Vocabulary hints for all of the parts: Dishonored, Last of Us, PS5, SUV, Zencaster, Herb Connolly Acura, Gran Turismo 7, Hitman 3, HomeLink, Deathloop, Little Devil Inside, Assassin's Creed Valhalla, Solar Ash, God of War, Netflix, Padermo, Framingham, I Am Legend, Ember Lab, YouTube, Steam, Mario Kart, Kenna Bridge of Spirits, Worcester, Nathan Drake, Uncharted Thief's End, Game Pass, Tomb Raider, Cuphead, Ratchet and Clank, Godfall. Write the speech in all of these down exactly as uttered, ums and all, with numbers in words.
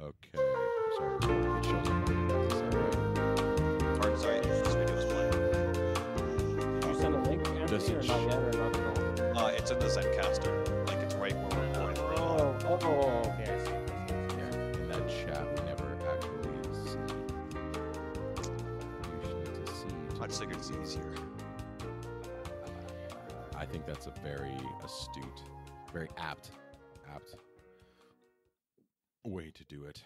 Okay. Sorry. It shows up. Sorry, sorry. This video is playing. Did you send a link, Anthony, or not yet, or not at all? Uh, it's in the Zencaster. Like, it's right where we're recording. Oh, oh, oh, okay. I see. In that chat, we never actually see. Usually deceived. I'd figure it's easier. I think that's a very astute, very apt, apt way to do it.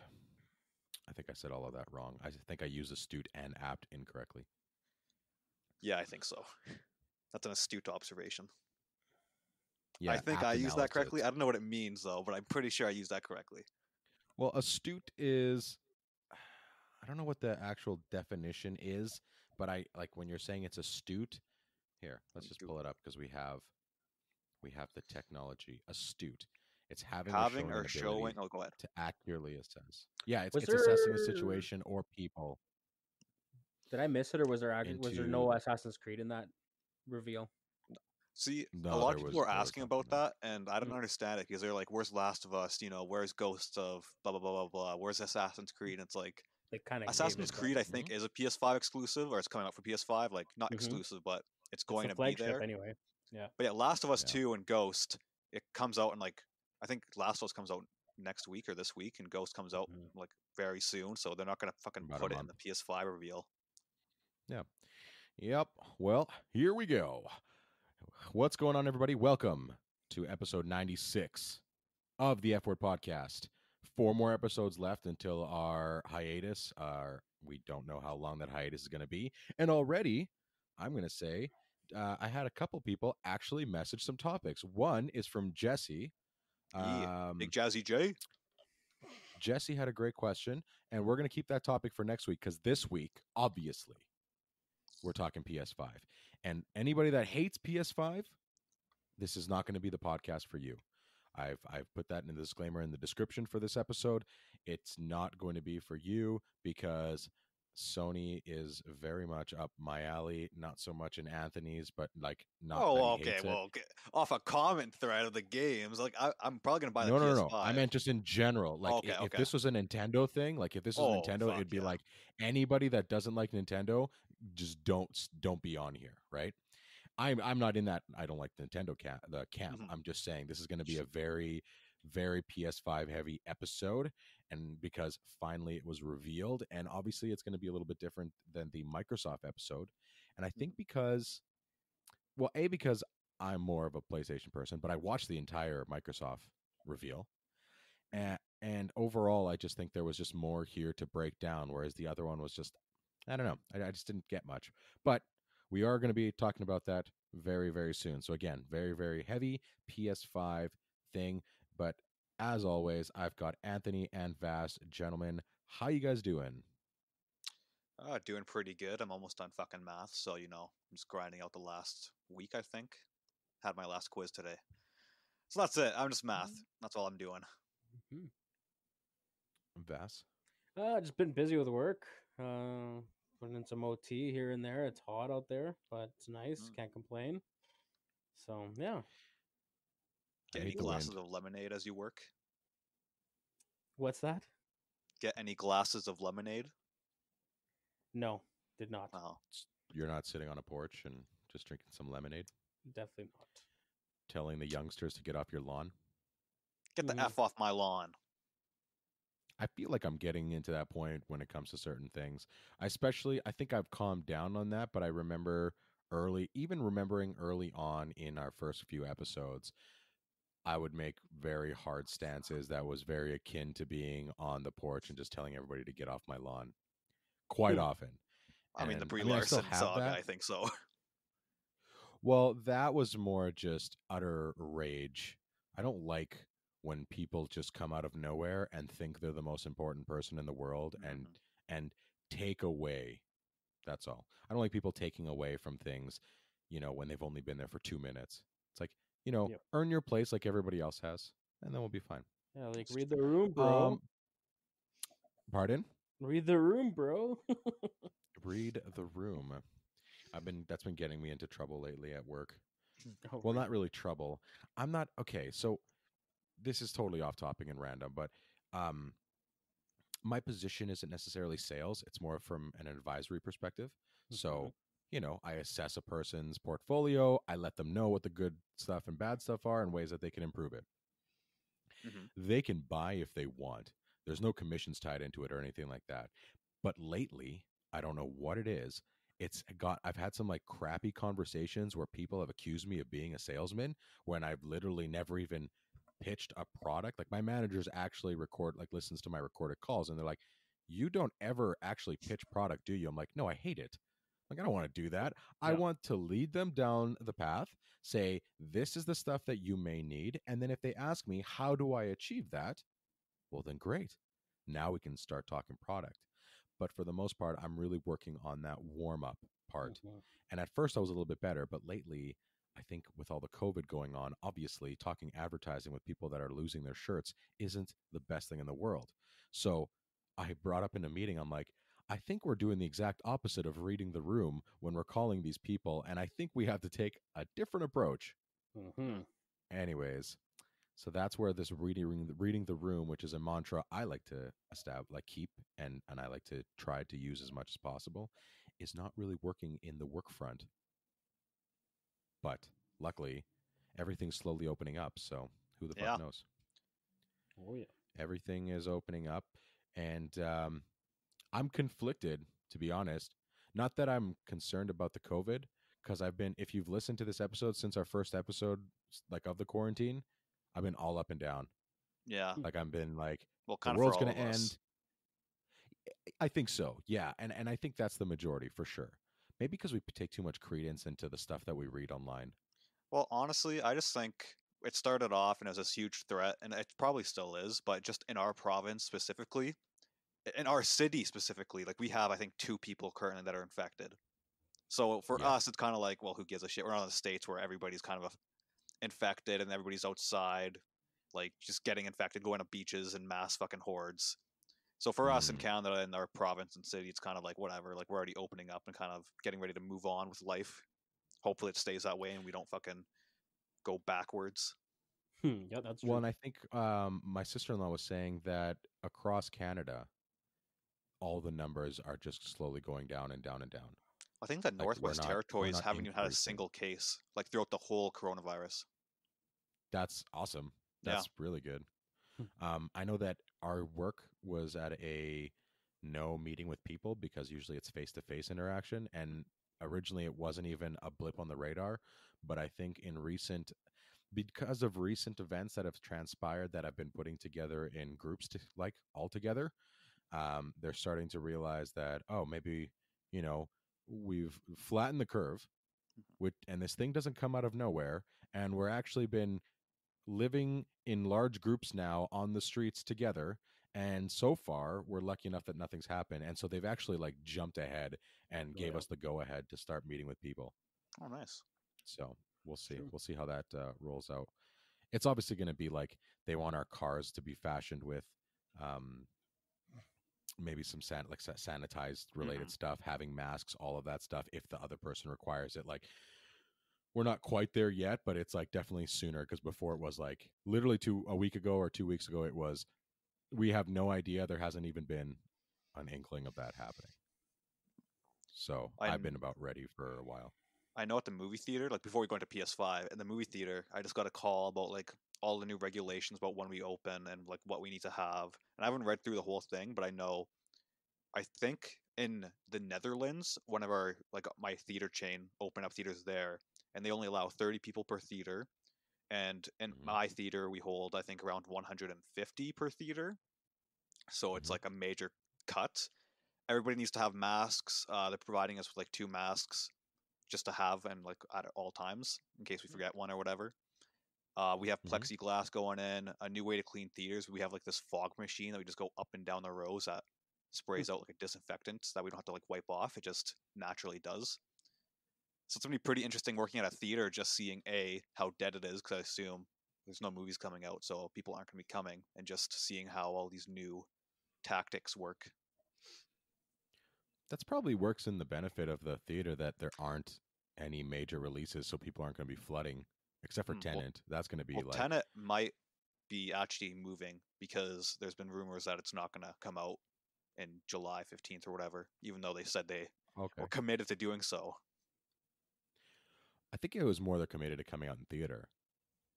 I think I said all of that wrong. I think I used astute and apt incorrectly. Yeah, I think so. That's an astute observation. Yeah, I think I used that correctly. I don't know what it means, though, but I'm pretty sure I used that correctly. Well, astute is, I don't know what the actual definition is, but I like when you're saying it's astute. Here, let's just pull it up because we have we have the technology. Astute. It's having, having or showing, or showing oh, go ahead. to accurately assess. Yeah, it's, it's there... assessing a situation or people. Did I miss it, or was there act... into... was there no Assassin's Creed in that reveal? See, no, a lot of people was, are asking about no. that, and I don't mm-hmm. understand it because they're like, "Where's Last of Us? You know, where's Ghosts of blah blah blah blah blah? Where's Assassin's Creed?" And it's like, kind of Assassin's Creed, I think, mm-hmm. is a P S five exclusive, or it's coming out for P S five. Like, not mm-hmm. exclusive, but it's going it's to be there anyway. Yeah, but yeah, Last of Us yeah. two and Ghost, it comes out in like, I think Last of Us comes out next week or this week, and Ghost comes out mm-hmm. like very soon. So they're not going to fucking About put it in the P S five reveal. Yeah. Yep. Well, here we go. What's going on, everybody? Welcome to episode ninety-six of the F Word Podcast. Four more episodes left until our hiatus. Our, we don't know how long that hiatus is going to be. And already, I'm going to say, uh, I had a couple people actually message some topics. One is from Jesse. Um, yeah. Big Jazzy J. Jesse had a great question, and we're going to keep that topic for next week because this week, obviously, we're talking P S five. And anybody that hates P S five, this is not going to be the podcast for you. I've I've put that in the disclaimer in the description for this episode. It's not going to be for you because Sony is very much up my alley. Not so much in Anthony's, but like not. Oh, okay. Well, okay. Off a comment thread of the games, like I, I'm probably gonna buy the. No, no, no, no. I meant just in general. Like okay, if, okay. if this was a Nintendo thing, like if this was oh, Nintendo, fuck, it'd be yeah. like anybody that doesn't like Nintendo, just don't don't be on here, right? I'm I'm not in that. I don't like Nintendo camp. The camp. Mm-hmm. I'm just saying this is going to be a very, very P S five heavy episode, and because finally it was revealed, and obviously it's going to be a little bit different than the Microsoft episode, and I think because, well, a because I'm more of a PlayStation person, but I watched the entire Microsoft reveal, and and overall I just think there was just more here to break down, whereas the other one was just I don't know. I, I just didn't get much, but. We are going to be talking about that very, very soon. So again, very, very heavy P S five thing. But as always, I've got Anthony and Vast. Gentlemen, how you guys doing? Uh, doing pretty good. I'm almost done fucking math. So, you know, I'm just grinding out the last week, I think. Had my last quiz today. So that's it. I'm just math. That's all I'm doing. Mm-hmm. Vast? Uh, just been busy with work. Uh... Putting in some O T here and there. It's hot out there, but it's nice. Mm. Can't complain. So, yeah. Get any glasses wind. of lemonade as you work? What's that? Get any glasses of lemonade? No, did not. Oh. You're not sitting on a porch and just drinking some lemonade? Definitely not. Telling the youngsters to get off your lawn? Get the mm. F off my lawn. I feel like I'm getting into that point when it comes to certain things. I especially, I think I've calmed down on that, but I remember early, even remembering early on in our first few episodes, I would make very hard stances that was very akin to being on the porch and just telling everybody to get off my lawn quite often. I and, mean, the Brie I mean, Larson I saga, that. I think so. Well, that was more just utter rage. I don't like when people just come out of nowhere and think they're the most important person in the world mm-hmm. and and take away. That's all. I don't like people taking away from things, you know, when they've only been there for two minutes. It's like, you know, yep. earn your place like everybody else has, and then we'll be fine. Yeah, like read the room, bro. Um, pardon? Read the room, bro. Read the room. I've been that's been getting me into trouble lately at work. Oh, well, right. Not really trouble. I'm not okay, so this is totally off topic and random, but um, my position isn't necessarily sales. It's more from an advisory perspective. Mm-hmm. So, you know, I assess a person's portfolio. I let them know what the good stuff and bad stuff are and ways that they can improve it. Mm-hmm. They can buy if they want. There's no commissions tied into it or anything like that. But lately, I don't know what it is. It's got, I've had some like crappy conversations where people have accused me of being a salesman when I've literally never even pitched a product. Like my managers actually record, like listens to my recorded calls and they're like, you don't ever actually pitch product, do you? I'm like, no, I hate it. Like, I don't want to do that. Yeah. I want to lead them down the path, say, this is the stuff that you may need. And then if they ask me, how do I achieve that? Well, then great. Now we can start talking product. But for the most part, I'm really working on that warm-up part. Mm-hmm. And at first I was a little bit better, but lately, I think with all the COVID going on, obviously talking advertising with people that are losing their shirts isn't the best thing in the world. So I brought up in a meeting, I'm like, I think we're doing the exact opposite of reading the room when we're calling these people. And I think we have to take a different approach. Mm-hmm. Anyways, so that's where this reading, reading the room, which is a mantra I like to establish, like keep, and, and I like to try to use as much as possible, is not really working in the work front. But luckily, everything's slowly opening up. So who the yeah. fuck knows? Oh, yeah. Everything is opening up. And um, I'm conflicted, to be honest. Not that I'm concerned about the COVID, because I've been, if you've listened to this episode since our first episode, like of the quarantine, I've been all up and down. Yeah. Like I've been like, well, the world's going to end. I think so. Yeah. And, and I think that's the majority for sure. Maybe because we take too much credence into the stuff that we read online. Well, honestly, I just think it started off and it was this huge threat, and it probably still is, but just in our province specifically, in our city specifically, like we have, I think, two people currently that are infected. So for yeah. us, it's kind of like, well, who gives a shit? We're on the States where everybody's kind of infected and everybody's outside, like just getting infected, going to beaches in mass fucking hordes. So for us in Canada and our province and city, it's kind of like whatever, like we're already opening up and kind of getting ready to move on with life. Hopefully it stays that way and we don't fucking go backwards. Hmm, yeah, that's true. Well, and I think um, my sister-in-law was saying that across Canada, all the numbers are just slowly going down and down and down. I think that like Northwest not, Territories haven't even had a single case like throughout the whole coronavirus. That's awesome. That's yeah. really good. Um, I know that our work was at a no meeting with people because usually it's face-to-face interaction. And originally it wasn't even a blip on the radar. But I think in recent, because of recent events that have transpired that I've been putting together in groups to like all together, um, they're starting to realize that, oh, maybe, you know, we've flattened the curve with, and this thing doesn't come out of nowhere. And we're actually been living in large groups now on the streets together, and so far we're lucky enough that nothing's happened. And so they've actually like jumped ahead and oh, gave yeah. us the go ahead to start meeting with people. Oh, nice. So we'll see. Sure. We'll see how that uh, rolls out. It's obviously going to be like they want our cars to be fashioned with um maybe some san- like sanitized related mm-hmm. stuff, having masks, all of that stuff if the other person requires it. Like, we're not quite there yet, but it's like definitely sooner, because before it was like literally two a week ago or two weeks ago, it was, we have no idea. There hasn't even been an inkling of that happening. So I'm, I've been about ready for a while. I know at the movie theater, like before we go into P S five, in the movie theater, I just got a call about like all the new regulations about when we open and like what we need to have. And I haven't read through the whole thing, but I know, I think in the Netherlands, one of our, like my theater chain opened up theaters there, and they only allow thirty people per theater. And in mm-hmm. my theater, we hold, I think, around one hundred fifty per theater. So it's mm-hmm. like a major cut. Everybody needs to have masks. Uh, they're providing us with like two masks just to have and like at all times in case we forget one or whatever. Uh, we have plexiglass mm-hmm. going in, a new way to clean theaters. We have like this fog machine that we just go up and down the rows that sprays mm-hmm. out like a disinfectant that we don't have to like wipe off. It just naturally does. So it's going to be pretty interesting working at a theater, just seeing, A, how dead it is, because I assume there's no movies coming out, so people aren't going to be coming, and just seeing how all these new tactics work. That's probably works in the benefit of the theater that there aren't any major releases, so people aren't going to be flooding, except for mm, Tenet. Well, that's going to be well, like... Tenet might be actually moving, because there's been rumors that it's not going to come out in July fifteenth or whatever, even though they said they okay. were committed to doing so. I think it was more they're committed to coming out in theater,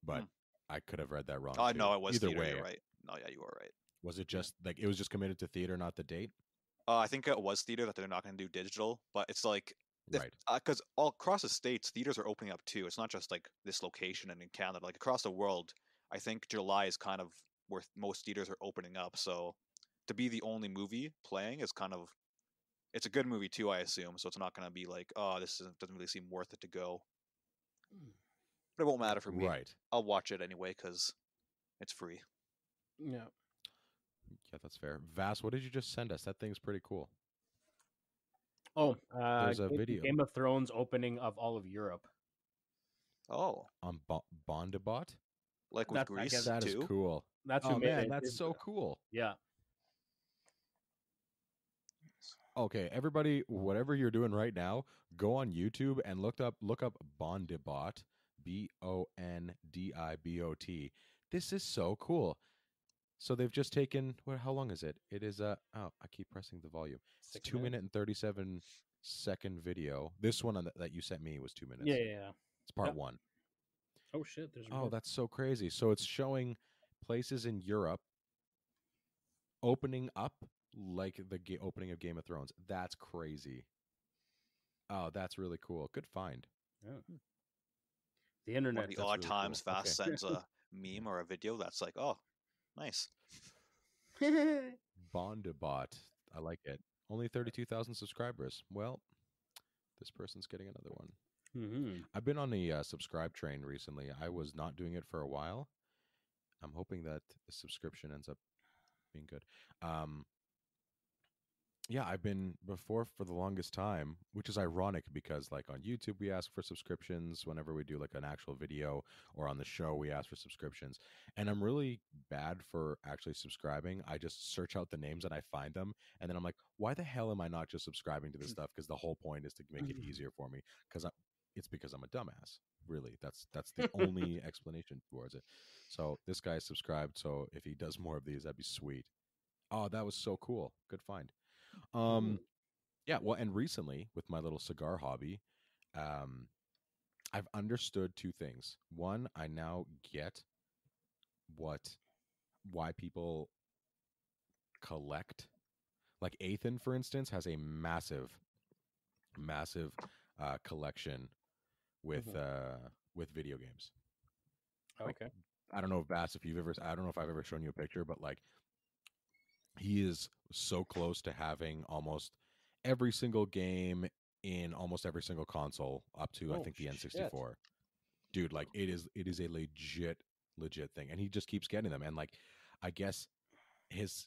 but hmm. I could have read that wrong. Oh, too. No, it was either theater, way. You're right. No, yeah, you are right. Was it just like it was just committed to theater, not the date? Uh, I think it was theater that they're not going to do digital, but it's like right because uh, all across the states, theaters are opening up too. It's not just like this location and in Canada, like across the world. I think July is kind of where most theaters are opening up. So to be the only movie playing is kind of it's a good movie too, I assume. So it's not going to be like, oh, this isn't, doesn't really seem worth it to go. But it won't matter for me. Right. I'll watch it anyway because it's free. Yeah. Yeah, that's fair. Vass, what did you just send us? That thing's pretty cool. Oh, uh, there's a Game, video. Game of Thrones opening of all of Europe. Oh, on um, Bondibot, like with that's, Greece. That too? Is cool. That's oh, man, that's so cool. Yeah. Okay, everybody, whatever you're doing right now, go on YouTube and look up look up Bondibot, B O N D I B O T. This is so cool. So they've just taken, well, how long is it? It is a, oh, I keep pressing the volume. It's a two minute and thirty-seven second video. This one on the, that you sent me was two minutes. Yeah, yeah, yeah. It's part yeah. one. Oh, shit. There's oh, that's so crazy. So it's showing places in Europe opening up like the ga- opening of Game of Thrones. That's crazy. Oh, that's really cool. Good find. Yeah. The internet. One of the odd really times cool. Fast okay. sends a meme or a video that's like, oh, nice. Bondibot. I like it. Only thirty-two thousand subscribers. Well, this person's getting another one. Mm-hmm. I've been on the uh, subscribe train recently. I was not doing it for a while. I'm hoping that the subscription ends up being good. Um, yeah, I've been before for the longest time, which is ironic because like on YouTube, we ask for subscriptions whenever we do like an actual video or on the show, we ask for subscriptions. And I'm really bad for actually subscribing. I just search out the names and I find them. And then I'm like, why the hell am I not just subscribing to this stuff? Because the whole point is to make it easier for me because I it's because I'm a dumbass. Really, that's that's the only explanation towards it. So this guy subscribed. So if he does more of these, that'd be sweet. Oh, that was so cool. Good find. Um, yeah, well, and recently with my little cigar hobby, um, I've understood two things. One, I now get what, why people collect. Like Ethan, for instance, has a massive, massive uh, collection with mm-hmm. uh, with video games. Okay, like, I don't know if Bass, if you've ever, I don't know if I've ever shown you a picture, but like. He is so close to having almost every single game in almost every single console up to, oh, I think, the N sixty-four. Shit. Dude, like, it is it is a legit, legit thing. And he just keeps getting them. And, like, I guess his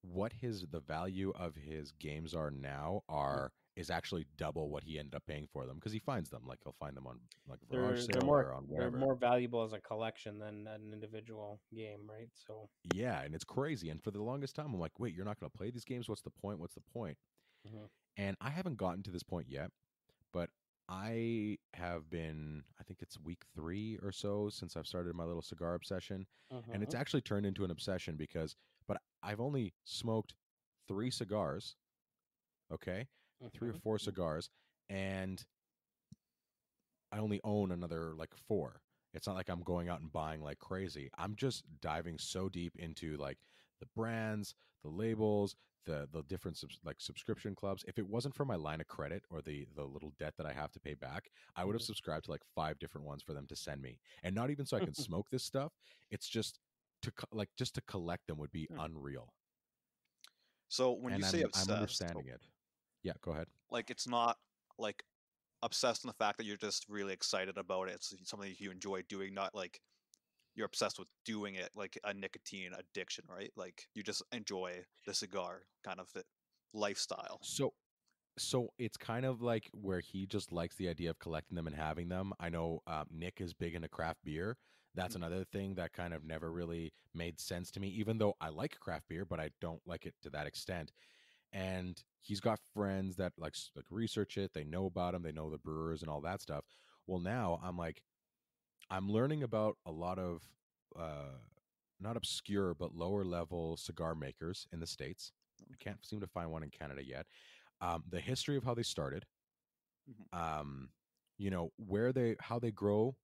what his the value of his games are now are is actually double what he ended up paying for them because he finds them. Like, he'll find them on, like, Verage sale or on whatever. They're more valuable as a collection than an individual game, right? So yeah, and it's crazy. And for the longest time, I'm like, wait, you're not going to play these games? What's the point? What's the point? Mm-hmm. And I haven't gotten to this point yet, but I have been, I think it's week three or so since I've started my little cigar obsession. Uh-huh. And it's actually turned into an obsession because, but I've only smoked three cigars, okay? Three or four cigars, and I only own another like four. It's not like I'm going out and buying like crazy. I'm just diving so deep into like the brands, the labels, the the different sub- like subscription clubs. If it wasn't for my line of credit or the the little debt that I have to pay back, I would have subscribed to like five different ones for them to send me. And not even so I can smoke this stuff. It's just to co- like just to collect them would be unreal. So when and you I'm, say obsessed, I'm understanding oh. it. Yeah, go ahead. Like, it's not, like, obsessed in the fact that you're just really excited about it. It's something you enjoy doing, not, like, you're obsessed with doing it, like a nicotine addiction, right? Like, you just enjoy the cigar kind of lifestyle. So, so it's kind of like where he just likes the idea of collecting them and having them. I know um, Nick is big into craft beer. That's mm-hmm. another thing that kind of never really made sense to me, even though I like craft beer, but I don't like it to that extent. And he's got friends that like, like research it. They know about him. They know the brewers and all that stuff. Well, now I'm like, I'm learning about a lot of uh, not obscure, but lower level cigar makers in the States. can't seem to find one in Canada yet. Um, the history of how they started, mm-hmm. um, you know, where they, how they grow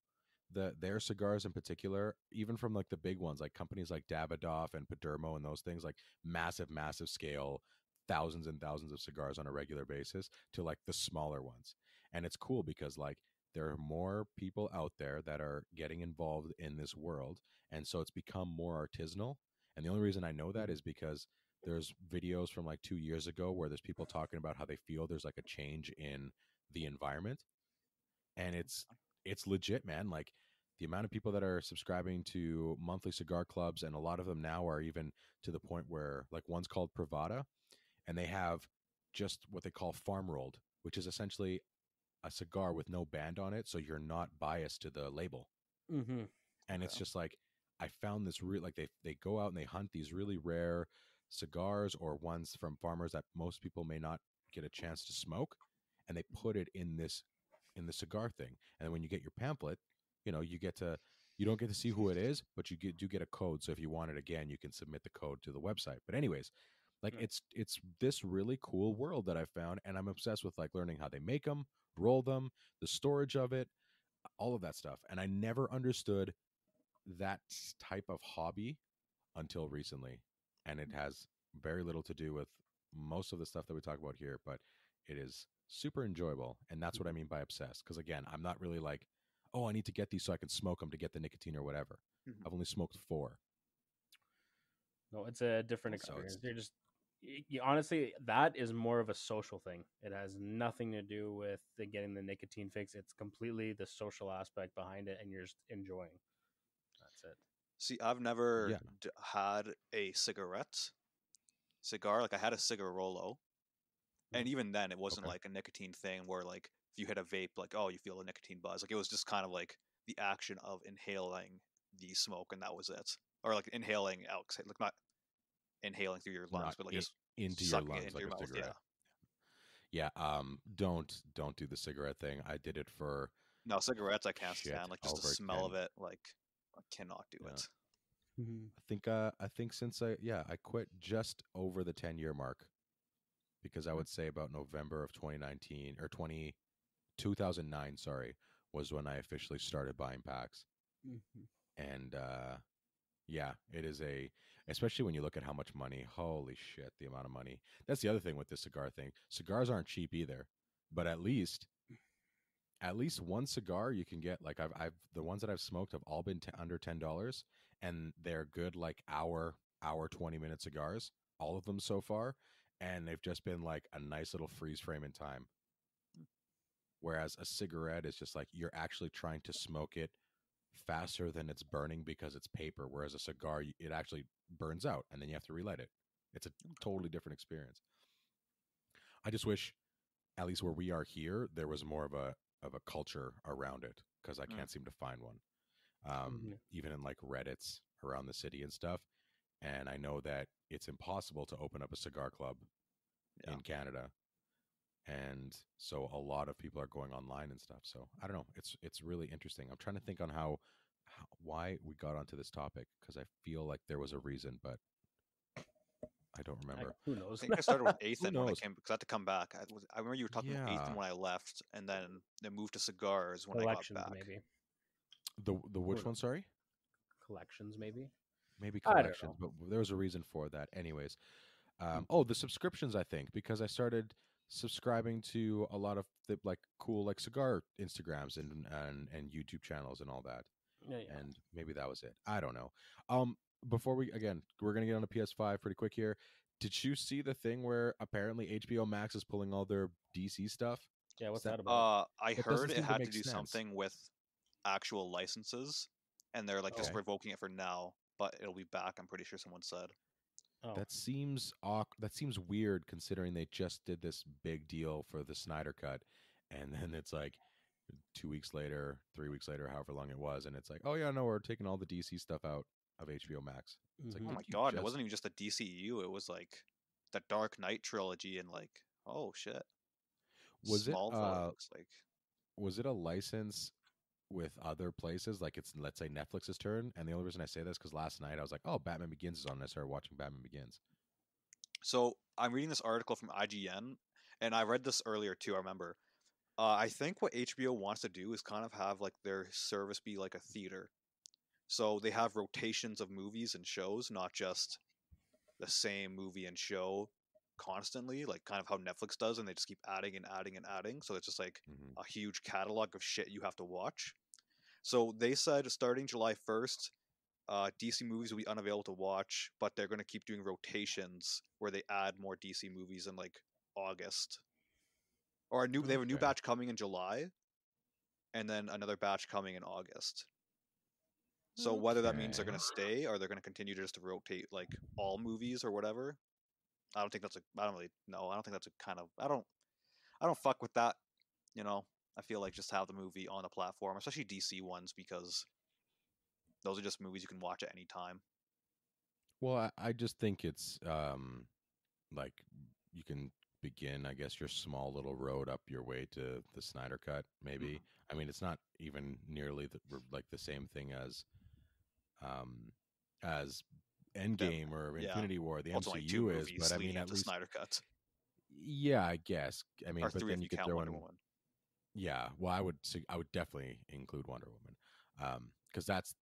the their cigars in particular, even from like the big ones, like companies like Davidoff and Padermo and those things, like massive, massive scale, thousands and thousands of cigars on a regular basis, to like the smaller ones. And it's cool because like there are more people out there that are getting involved in this world. And so it's become more artisanal. And the only reason I know that is because there's videos from like two years ago where there's people talking about how they feel there's like a change in the environment. And it's, it's legit, man. Like the amount of people that are subscribing to monthly cigar clubs, and a lot of them now are even to the point where like one's called Pragmata, and they have just what they call farm rolled, which is essentially a cigar with no band on it. So you're not biased to the label. Mm-hmm. And it's yeah. just like, I found this real, like they, they go out and they hunt these really rare cigars or ones from farmers that most people may not get a chance to smoke. And they put it in this, in the cigar thing. And when you get your pamphlet, you know, you get to, you don't get to see who it is, but you get, do get a code. So if you want it again, you can submit the code to the website. But anyways, like yeah. it's, it's this really cool world that I found. And I'm obsessed with like learning how they make them, roll them, the storage of it, all of that stuff. And I never understood that type of hobby until recently. And it has very little to do with most of the stuff that we talk about here, but it is super enjoyable. And that's what I mean by obsessed. Because again, I'm not really like, oh, I need to get these so I can smoke them to get the nicotine or whatever. Mm-hmm. I've only smoked four. No, it's a different experience. So You're just you, honestly, that is more of a social thing. It has nothing to do with the, getting the nicotine fix. It's completely the social aspect behind it, and you're just enjoying. That's it. See, I've never yeah. d- had a cigarette, cigar. Like I had a cigarolo, mm. and even then, it wasn't okay. like a nicotine thing where like if you hit a vape, like oh, you feel a nicotine buzz. Like it was just kind of like the action of inhaling the smoke, and that was it. Or like inhaling out, like not inhaling through your lungs, not but like in, just into your lungs, into like your a mouth. cigarette. Yeah. yeah, um, don't don't do the cigarette thing. I did it for no cigarettes. I can't stand like just the smell ten. of it, like. I cannot do yeah. it. Mm-hmm. I think uh, I think since I yeah I quit just over the ten year mark, because I would say about November of twenty nineteen or twenty oh nine sorry was when I officially started buying packs. Mm-hmm. And uh, yeah, it is a especially when you look at how much money. Holy shit, the amount of money. That's the other thing with this cigar thing. Cigars aren't cheap either, but at least. At least one cigar you can get, like I've, I've the ones that I've smoked have all been t- under ten dollars, and they're good, like hour, hour twenty minute cigars, all of them so far, and they've just been like a nice little freeze frame in time. Whereas a cigarette is just like you're actually trying to smoke it faster than it's burning because it's paper. Whereas a cigar, it actually burns out, and then you have to relight it. It's a totally different experience. I just wish, at least where we are here, there was more of a of a culture around it, because I can't mm. seem to find one um yeah. even in like Reddits around the city and stuff. And I know that it's impossible to open up a cigar club yeah. in Canada, and so a lot of people are going online and stuff. So I don't know, it's it's really interesting. I'm trying to think on how, how why we got onto this topic, because I feel like there was a reason, but I don't remember. I, who knows? I think I started with Ethan when I came, because I had to come back. I, was, I remember you were talking yeah. about Ethan when I left, and then they moved to cigars when I got back. Maybe. The the which one? Sorry, collections maybe. Maybe collections, but there was a reason for that, anyways. Um, oh, the subscriptions, I think, because I started subscribing to a lot of the, like cool like cigar Instagrams and and, and YouTube channels and all that, yeah, yeah. and maybe that was it. I don't know. Um. Before we again, we're gonna get on a P S five pretty quick here. Did you see the thing where apparently H B O Max is pulling all their D C stuff? Yeah, what's that, that about? Uh, I it heard it had to do sense. something with actual licenses, and they're like okay. just revoking it for now, but it'll be back. I'm pretty sure someone said. Oh. That seems awkward. That seems weird considering they just did this big deal for the Snyder Cut, and then it's like two weeks later, three weeks later, however long it was, and it's like, oh yeah, no, we're taking all the D C stuff out of H B O Max. It's like, mm-hmm. oh my god, just... it wasn't even just the D C U, it was like the Dark Knight trilogy and like, oh shit. Was Small it uh, like was it a license with other places? Like it's, let's say, Netflix's turn. And the only reason I say this because last night I was like, oh, Batman Begins is on, and I started watching Batman Begins. So I'm reading this article from I G N, and I read this earlier too, I remember. Uh, I think what H B O wants to do is kind of have like their service be like a theater. So they have rotations of movies and shows, not just the same movie and show constantly, like kind of how Netflix does, and they just keep adding and adding and adding. So it's just like mm-hmm. a huge catalog of shit you have to watch. So they said starting July first, uh, D C movies will be unavailable to watch, but they're going to keep doing rotations where they add more D C movies in like August. Or a new, okay. They have a new batch coming in July, and then another batch coming in August. So okay. whether that means they're going to stay or they're going to continue to just rotate like all movies or whatever, I don't think that's a. I don't really know. I don't think that's a kind of. I don't. I don't fuck with that. You know. I feel like just have the movie on the platform, especially D C ones, because those are just movies you can watch at any time. Well, I, I just think it's um, like you can begin, I guess, your small little road up your way to the Snyder Cut. Maybe mm-hmm. I mean it's not even nearly the, like the same thing as um, as Endgame yeah. or Infinity yeah. War. The well, M C U is, but I mean at least Snyder Cuts. Yeah, I guess. I mean, or but then you could throw in one. Yeah, well, I would I would definitely include Wonder Woman, because um, that's,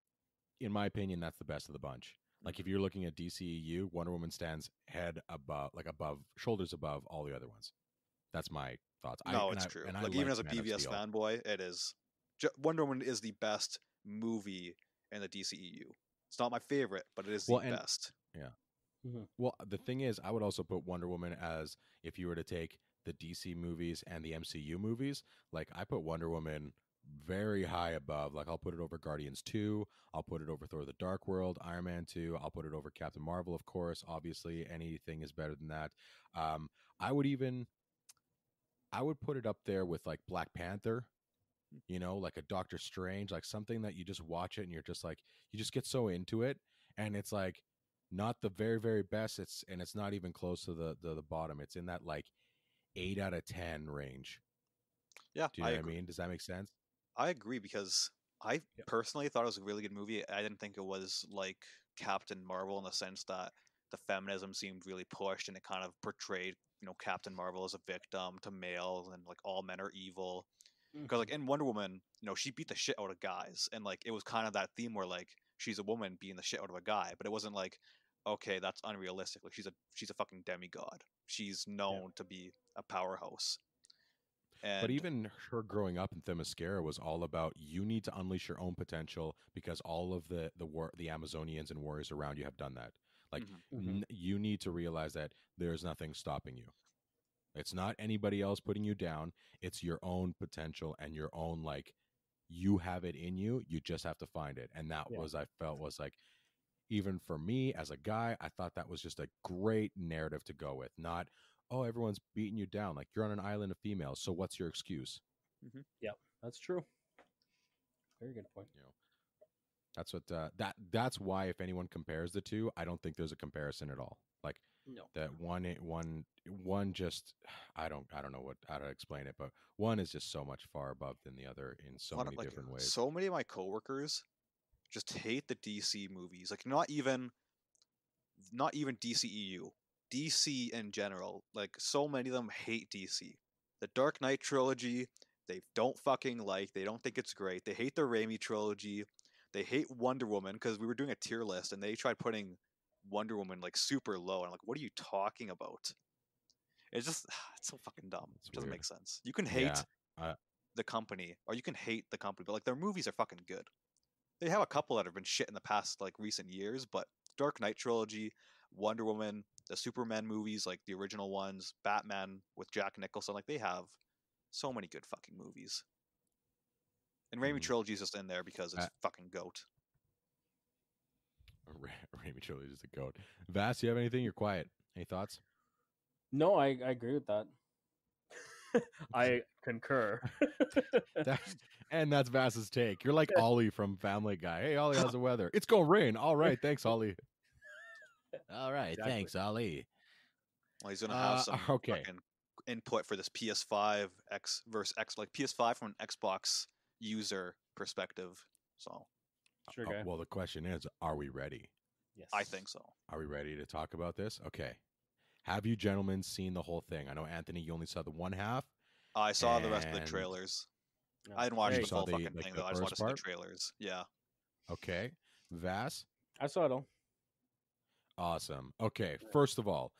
in my opinion, that's the best of the bunch. Like if you're looking at D C E U, Wonder Woman stands head above, like above, shoulders above all the other ones. That's my thoughts. No, I, it's I, true. Like, like even as a B V S fanboy, it is Wonder Woman is the best movie in the D C E U. It's not my favorite, but it is well, the and, best. Yeah. Mm-hmm. Well, the thing is, I would also put Wonder Woman as if you were to take the D C movies and the M C U movies, like I put Wonder Woman very high above. Like I'll put it over Guardians two, I'll put it over Thor the Dark World, Iron Man two, I'll put it over Captain Marvel, of course. Obviously anything is better than that. Um, I would even, I would put it up there with like Black Panther, you know, like a Doctor Strange, like something that you just watch it and you're just like, you just get so into it. And it's like not the very, very best. It's, and it's not even close to the, the, the bottom. It's in that like eight out of ten range. Yeah. Do you know I what agree. I mean? Does that make sense? I agree, because I yeah. personally thought it was a really good movie. I didn't think it was like Captain Marvel in the sense that the feminism seemed really pushed, and it kind of portrayed, you know, Captain Marvel as a victim to males and like all men are evil. Because mm-hmm. like in Wonder Woman, you know, she beat the shit out of guys, and like it was kind of that theme where like she's a woman beating the shit out of a guy, but it wasn't like, okay, that's unrealistic. Like she's a she's a fucking demigod. She's known yeah. to be a powerhouse. And but even her growing up in Themyscira was all about you need to unleash your own potential, because all of the the war the Amazonians and warriors around you have done that. Like mm-hmm. n- you need to realize that there's nothing stopping you. It's not anybody else putting you down. It's your own potential and your own, like, you have it in you. You just have to find it. And that yeah. was I felt was like, even for me as a guy, I thought that was just a great narrative to go with. Not, oh, everyone's beating you down. Like, you're on an island of females, so what's your excuse? Mm-hmm. Yeah, that's true. Very good point. You know, that's what uh, that that's why if anyone compares the two, I don't think there's a comparison at all. Like no. that one one one just I don't I don't know what how to explain it, but one is just so much far above than the other in so many of, like, different ways. So many of my coworkers just hate the D C movies. Like not even, not even D C E U. D C in general. Like so many of them hate D C. The Dark Knight trilogy, they don't fucking like. They don't think it's great. They hate the Raimi trilogy. They hate Wonder Woman, because we were doing a tier list and they tried putting Wonder Woman like super low. And I'm like, what are you talking about? It's just, it's so fucking dumb. It's it doesn't weird. Make sense. You can hate yeah, I... the company, or you can hate the company, but like their movies are fucking good. They have a couple that have been shit in the past, like, recent years, but Dark Knight trilogy, Wonder Woman, the Superman movies, like, the original ones, Batman with Jack Nicholson, like, they have so many good fucking movies. And Raimi mm. trilogy is just in there because it's uh, fucking goat. Ra- Raimi trilogy is a goat. Vass, you have anything? You're quiet. Any thoughts? No, I, I agree with that. I concur. that, and that's Vass's take. You're like Ollie from Family Guy. Hey, Ollie, how's the weather? It's going to rain. All right. Thanks, Ollie. All right. Exactly. Thanks, Ollie. Well, he's going to have uh, some okay. fucking input for this P S five X versus X, like P S five from an Xbox user perspective. So, sure, uh, well, the question is, are we ready? Yes. I think so. Are we ready to talk about this? Okay. Have you gentlemen seen the whole thing? I know, Anthony, you only saw the one half. I saw and... the rest of the trailers. No. I didn't watch hey, the whole the, fucking like thing, though. I just watched part? the trailers. Yeah. Okay. Vass? I saw it all. Awesome. Okay. First of all,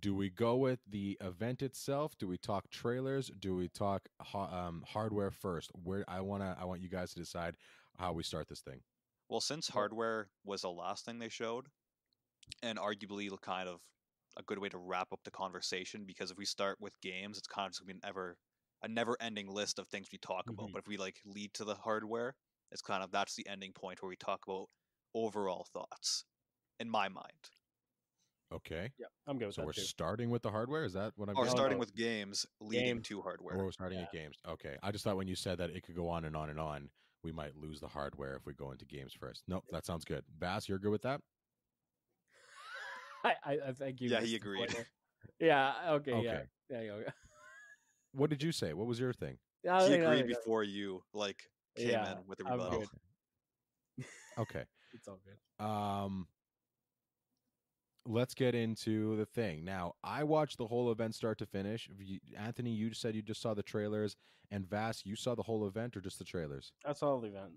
do we go with the event itself? Do we talk trailers? Do we talk ha- um, hardware first? Where I wanna, I want you guys to decide how we start this thing. Well, since hardware was the last thing they showed, and arguably kind of a good way to wrap up the conversation, because if we start with games, it's kind of just gonna be an ever a never-ending list of things we talk mm-hmm. about. But if we like lead to the hardware, it's kind of that's the ending point where we talk about overall thoughts. In my mind. Okay. Yeah, I'm good with so that. So we're too. starting with the hardware? Is that what I'm Or oh, starting no. with games leading Game. to hardware. Or we're starting yeah. at games. Okay. I just thought when you said that it could go on and on and on, we might lose the hardware if we go into games first. Nope, that sounds good. Bass, you're good with that? I, I, I think you. Yeah, he agreed. yeah, okay, okay. Yeah. Yeah, yeah, okay. What did you say? What was your thing? I he agreed before you like came yeah, in with a rebuttal. Okay. It's all good. Um Let's get into the thing. Now, I watched the whole event start to finish. Anthony, you said you just saw the trailers. And Vass, you saw the whole event or just the trailers? I saw the event.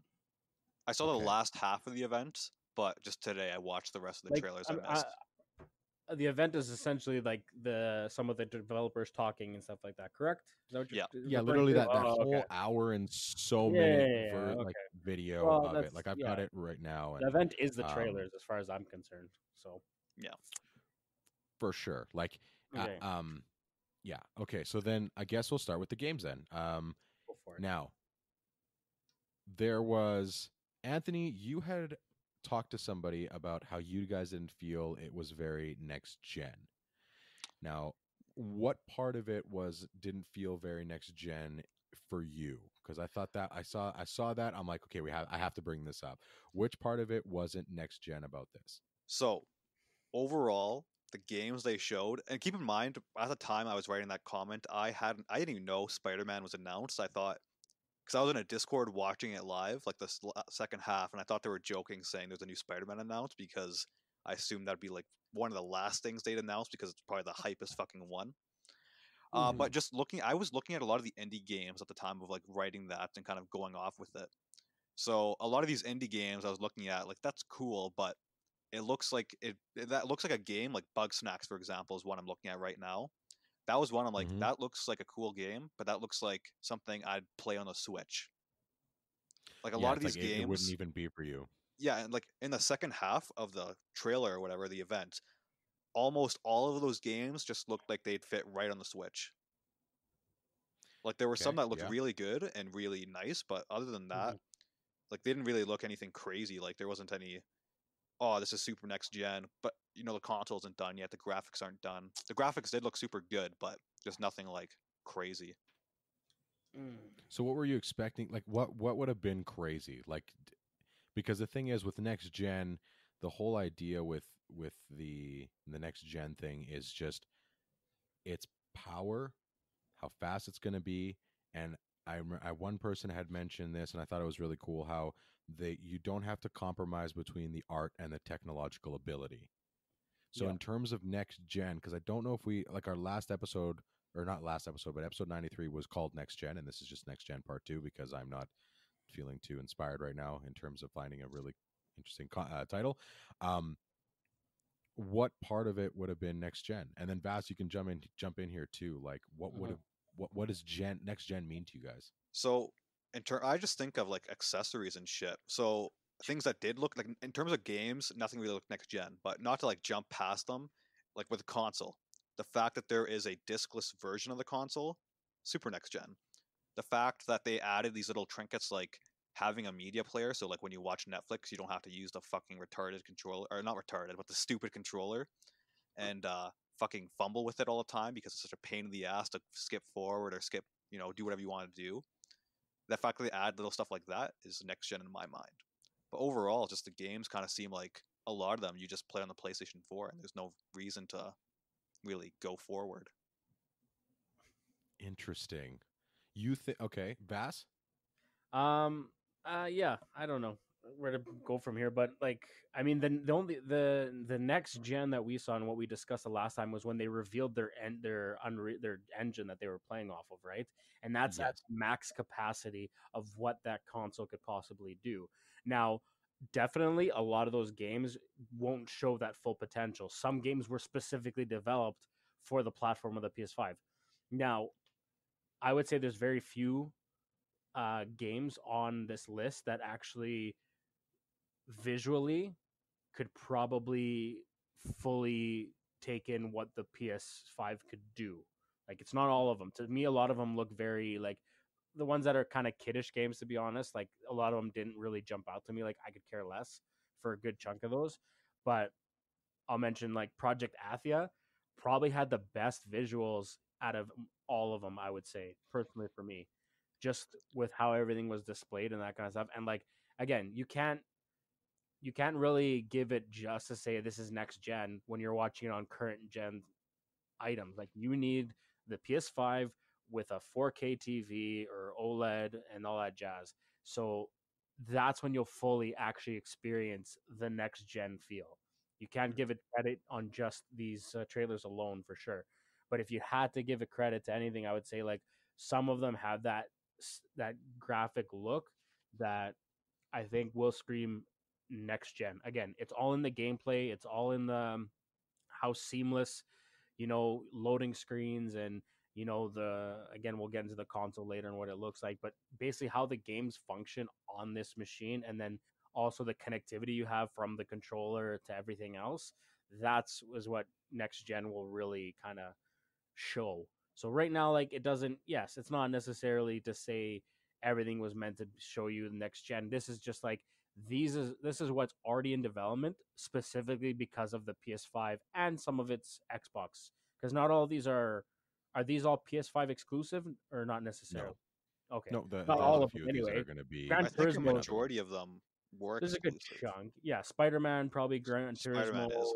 I saw okay. the last half of the event, but just today I watched the rest of the like, trailers I missed. I, I, the event is essentially like the some of the developers talking and stuff like that, correct? Is that what you're, yeah, yeah literally that, that oh, whole okay. hour and so yeah, many yeah, yeah, for, okay. like, video well, of it. Like I've yeah. got it right now. And, the event is the trailers um, as far as I'm concerned, so... Yeah, for sure. Like, okay. uh, um, yeah. Okay. So then I guess we'll start with the games then. Um, Go for it. Now there was Anthony, you had talked to somebody about how you guys didn't feel it was very next gen. Now, what part of it was, didn't feel very next gen for you? Cause I thought that I saw, I saw that I'm like, okay, we have, I have to bring this up. Which part of it wasn't next gen about this? So, overall, the games they showed, and keep in mind, at the time I was writing that comment, I hadn't, I didn't even know Spider-Man was announced. I thought, because I was in a Discord watching it live, like the second half, and I thought they were joking saying there's a new Spider-Man announced, because I assumed that'd be like one of the last things they'd announce, because it's probably the hypest fucking one. Mm-hmm. Uh, but just looking, I was looking at a lot of the indie games at the time of like writing that and kind of going off with it. So a lot of these indie games I was looking at, like that's cool, but It looks like it. That looks like a game. Like Bugsnax, for example, is one I'm looking at right now. That was one I'm like, mm-hmm. that looks like a cool game, but that looks like something I'd play on the Switch. Like a yeah, lot of these like games, it wouldn't even be for you. Yeah, and like in the second half of the trailer or whatever, the event, almost all of those games just looked like they'd fit right on the Switch. Like there were okay, some that looked yeah. really good and really nice, but other than that, mm-hmm. like they didn't really look anything crazy. Like there wasn't any. Oh, this is super next gen, but you know the console isn't done yet. The graphics aren't done. The graphics did look super good, but just nothing like crazy. Mm. So, what were you expecting? Like, what what would have been crazy? Like, because the thing is, with next gen, the whole idea with with the the next gen thing is just its power, how fast it's going to be, and I, I one person had mentioned this, and I thought it was really cool how they you don't have to compromise between the art and the technological ability. So yeah. in terms of next gen, because I don't know if we like our last episode or not last episode, but episode ninety-three was called Next Gen, and this is just Next Gen Part Two because I'm not feeling too inspired right now in terms of finding a really interesting uh, title. Um, what part of it would have been next gen? And then Vass, you can jump in jump in here too. Like what would have. Mm-hmm. What what does gen next gen mean to you guys? So, in ter- I just think of like accessories and shit. So things that did look like in terms of games, nothing really looked next gen. But not to like jump past them, like with the console, the fact that there is a discless version of the console, super next gen. The fact that they added these little trinkets, like having a media player, so like when you watch Netflix, you don't have to use the fucking retarded controller, or not retarded, but the stupid controller, and. uh fucking fumble with it all the time because it's such a pain in the ass to skip forward or skip, you know, do whatever you want to do. The fact that they add little stuff like that is next gen in my mind. But overall, just the games kind of seem like a lot of them you just play on the PlayStation four and there's no reason to really go forward. Interesting. You think, okay, Vass? Um, uh, yeah, I don't know. where to go from here, but like, I mean, the, the only the the next gen that we saw and what we discussed the last time was when they revealed their end their unre- their engine that they were playing off of, right? And that's yes. at max capacity of what that console could possibly do. Now, definitely, a lot of those games won't show that full potential. Some games were specifically developed for the platform of the P S five. Now, I would say there's very few uh, games on this list that actually visually could probably fully take in what the P S five could do. Like, it's not all of them. To me, a lot of them look very like the ones that are kind of kiddish games, to be honest. Like, a lot of them didn't really jump out to me. Like, I could care less for a good chunk of those. But I'll mention like Project Athia probably had the best visuals out of all of them, I would say, personally for me, just with how everything was displayed and that kind of stuff. And like, again, you can't You can't really give it just to say this is next gen when you're watching it on current gen items. Like, you need the P S five with a four K T V or OLED and all that jazz. So that's when you'll fully actually experience the next gen feel. You can't give it credit on just these uh, trailers alone for sure. But if you had to give it credit to anything, I would say like some of them have that that graphic look that I think will scream next gen. Again, it's all in the gameplay, it's all in the um, how seamless, you know, loading screens, and you know, the again we'll get into the console later and what it looks like, but basically how the games function on this machine, and then also the connectivity you have from the controller to everything else. That's is what next gen will really kind of show. So right now, like, it doesn't yes it's not necessarily to say everything was meant to show you the next gen. This is just like These is this is what's already in development, specifically because of the P S five and some of its Xbox. Because not all of these are are these all P S five exclusive or not necessarily? No. Okay, no, the, not all of them. Anyway, are going to be. Gran I think the majority of them were. There's exclusive. A good chunk. Yeah, Spider-Man probably Gran Spider-Man Turismo. Is.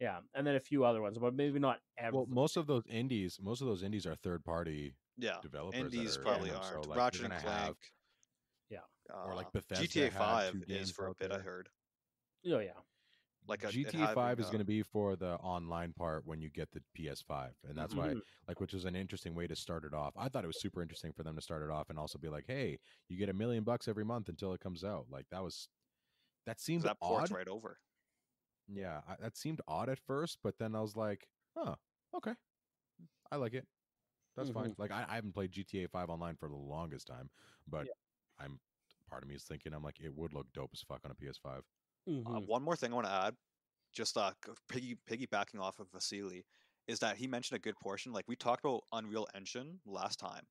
Yeah, and then a few other ones, but maybe not everything. Well, most of those indies, most of those indies are third party. Yeah, developers. Indies are, probably are. So like, Ratchet and Clank. Yeah, uh, or like Bethesda. G T A five is for a bit, I heard. Oh yeah, like a, G T A five is going to be for the online part when you get the P S five, and that's mm-hmm. why, like, which was an interesting way to start it off. I thought it was super interesting for them to start it off and also be like, "Hey, you get a million bucks every month until it comes out." Like that was, that seemed that ports right over. Yeah, I, that seemed odd at first, but then I was like, "Huh, okay, I like it. That's mm-hmm. fine." Like I, I haven't played G T A five online for the longest time, but. Yeah. I'm part of me is thinking I'm like it would look dope as fuck on a P S five. Mm-hmm. Uh, one more thing I want to add, just uh, piggy piggybacking off of Vasily, is that he mentioned a good portion. Like we talked about Unreal Engine last time,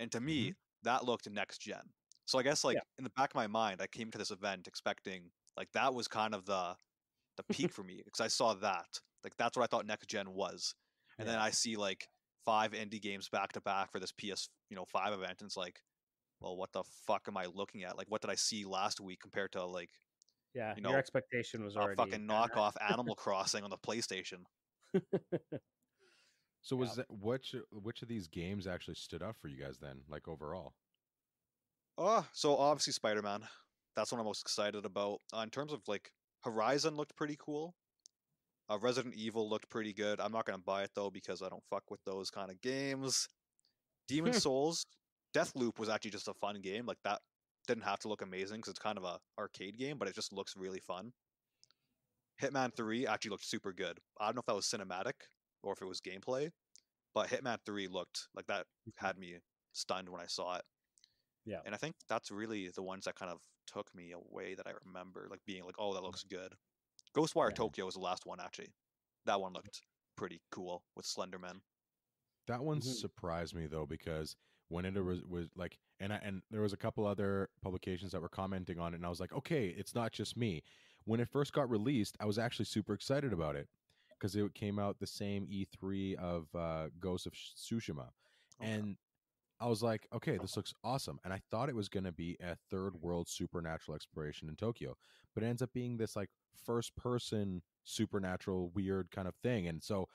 and to me mm-hmm. that looked next gen. So I guess like yeah. in the back of my mind, I came to this event expecting like that was kind of the the peak for me because I saw that like that's what I thought next gen was, and yeah. then I see like five indie games back to back for this P S you know five event, and it's like. Well, what the fuck am I looking at? Like, what did I see last week compared to like, yeah, you know, your expectation was already a fucking knockoff Animal Crossing on the PlayStation. So was yeah. that which which of these games actually stood out for you guys then? Like overall? Oh, so obviously Spider-Man. That's what I'm most excited about. Uh, in terms of like Horizon looked pretty cool. Uh, Resident Evil looked pretty good. I'm not gonna buy it though because I don't fuck with those kind of games. Demon Souls. Deathloop was actually just a fun game. Like that didn't have to look amazing because it's kind of a arcade game, but it just looks really fun. Hitman three actually looked super good. I don't know if that was cinematic or if it was gameplay, but Hitman three looked like that had me stunned when I saw it. Yeah, and I think that's really the ones that kind of took me away that I remember, like being like, "Oh, that looks good." Ghostwire yeah. Tokyo was the last one actually. That one looked pretty cool with Slenderman. That one mm-hmm. surprised me though because. When it was, was like, and I, and there was a couple other publications that were commenting on it, and I was like, okay, it's not just me. When it first got released, I was actually super excited about it because it came out the same E three of uh, Ghost of Tsushima, okay. and I was like, okay, this looks awesome. And I thought it was going to be a third world supernatural exploration in Tokyo, but it ends up being this like first person supernatural weird kind of thing, and so.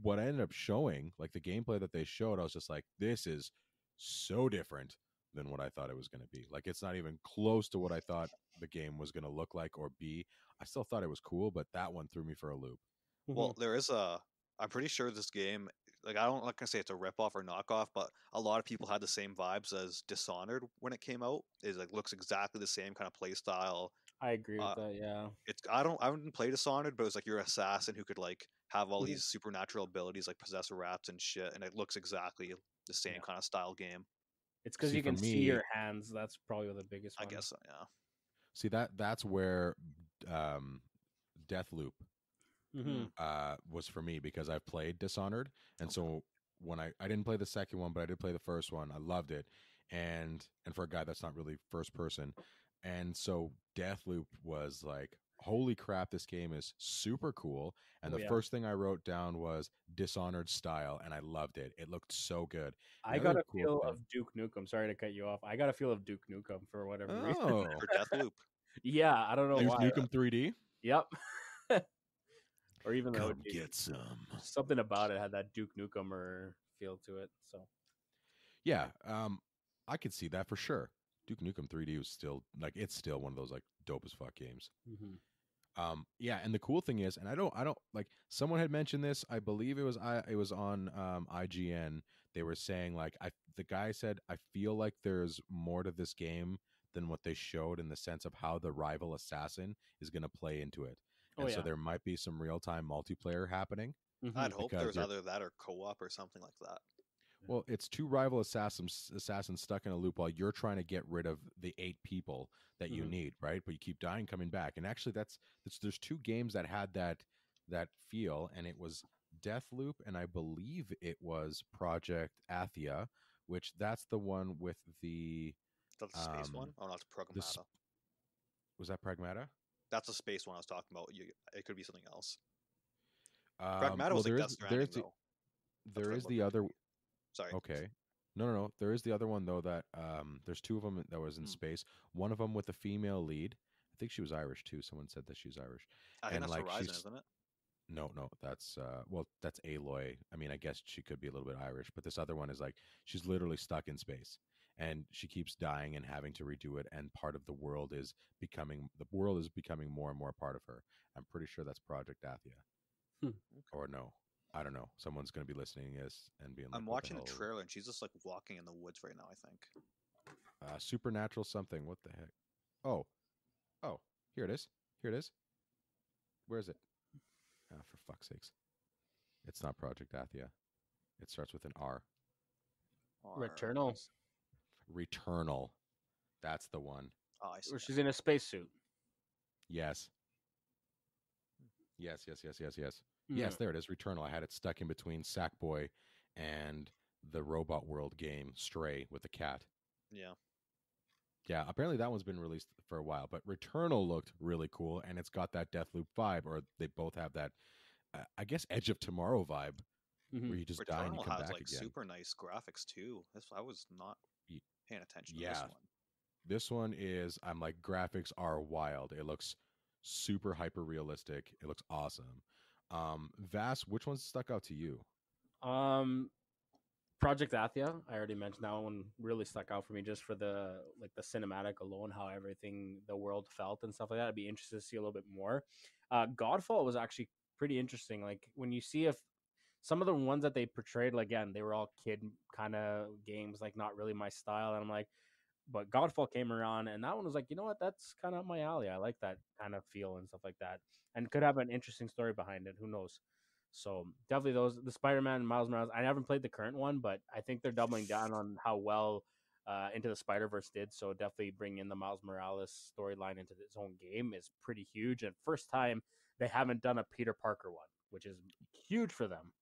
What I ended up showing, like the gameplay that they showed, I was just like, this is so different than what I thought it was going to be. Like, it's not even close to what I thought the game was going to look like or be. I still thought it was cool, but that one threw me for a loop. Well, there is a, I'm pretty sure this game, like, I don't like to say it's a ripoff or knockoff, but a lot of people had the same vibes as Dishonored when it came out. It like looks exactly the same kind of play style. I agree with uh, that. Yeah, it's I don't I wouldn't play Dishonored, but it was like you're an assassin who could like have all mm-hmm. these supernatural abilities, like possess rats and shit, and it looks exactly the same yeah. kind of style game. It's because you can me, see your hands. That's probably the biggest one. I guess. Yeah. See that that's where um, Deathloop. Mm-hmm. Uh, was for me because I've played Dishonored, and okay. so when I I didn't play the second one, but I did play the first one. I loved it, and and for a guy that's not really first person, and so Deathloop was like, holy crap, this game is super cool. And oh, the yeah. first thing I wrote down was Dishonored style, and I loved it. It looked so good. I Another got a cool feel thing. of Duke Nukem. Sorry to cut you off. I got a feel of Duke Nukem for whatever oh. reason. For Deathloop. Yeah, I don't know Duke why. Duke Nukem three D. Yep. Or even though Come get some. Something about it had that Duke Nukem feel to it. So, yeah, um, I could see that for sure. Duke Nukem three D was still like it's still one of those like dope as fuck games. Mm-hmm. Um, yeah, and the cool thing is, and I don't, I don't like someone had mentioned this. I believe it was I. It was on um, I G N. They were saying like I. The guy said I feel like there's more to this game than what they showed in the sense of how the rival assassin is going to play into it. And oh, yeah. so there might be some real-time multiplayer happening. Mm-hmm. I'd hope there's either that or co-op or something like that. Well, it's two rival assassins assassins stuck in a loop while you're trying to get rid of the eight people that mm-hmm. you need, right? But you keep dying, coming back. And actually, that's, that's there's two games that had that that feel, and it was Deathloop, and I believe it was Project Athia, which that's the one with the... That's the space um, one? Oh, no, it's Pragmata. Sp- was that Pragmata? That's a space one I was talking about. You, it could be something else. Um, Pragmata was well, like Death Stranding, the, though. There is the other... Sorry. Okay. No, no, no. There is the other one, though, that... Um, there's two of them that was in mm. space. One of them with a female lead. I think she was Irish, too. Someone said that she's Irish. I and think that's like, Horizon, isn't it? No, no. That's... Uh, well, that's Aloy. I mean, I guess she could be a little bit Irish, but this other one is like... She's literally stuck in space. And she keeps dying and having to redo it. And part of the world is becoming the world is becoming more and more part of her. I'm pretty sure that's Project Athia, hmm. okay. or no, I don't know. Someone's going to be listening to this and being. Like, I'm watching a trailer, and she's just like walking in the woods right now. I think uh, supernatural something. What the heck? Oh, oh, here it is. Here it is. Where is it? Oh, for fuck's sakes! It's not Project Athia. It starts with an R. R. Returnal. Returnal, that's the one. Oh, I see. Where she's in a spacesuit. Yes. Yes, yes, yes, yes, yes. Mm-hmm. Yes, there it is. Returnal. I had it stuck in between Sackboy and the Robot World game Stray with the cat. Yeah. Yeah. Apparently that one's been released for a while, but Returnal looked really cool, and it's got that Deathloop vibe, or they both have that, uh, I guess, Edge of Tomorrow vibe, mm-hmm. where you just Returnal die and you come has, back like, again. Super nice graphics too. This I was not. Paying attention to yeah. this one. This one is, I'm like, graphics are wild. It looks super hyper realistic. It looks awesome. Um, Vass, which one stuck out to you? Um, Project Athia. I already mentioned that one really stuck out for me just for the like the cinematic alone, how everything the world felt and stuff like that. I'd be interested to see a little bit more. Uh, Godfall was actually pretty interesting. Like when you see if some of the ones that they portrayed, again, they were all kid kind of games, like not really my style. And I'm like, but Godfall came around, and that one was like, you know what? That's kind of up my alley. I like that kind of feel and stuff like that, and could have an interesting story behind it. Who knows? So definitely those, the Spider-Man Miles Morales. I haven't played the current one, but I think they're doubling down on how well uh, Into the Spider-Verse did. So definitely bring in the Miles Morales storyline into its own game is pretty huge. And first time they haven't done a Peter Parker one, which is huge for them.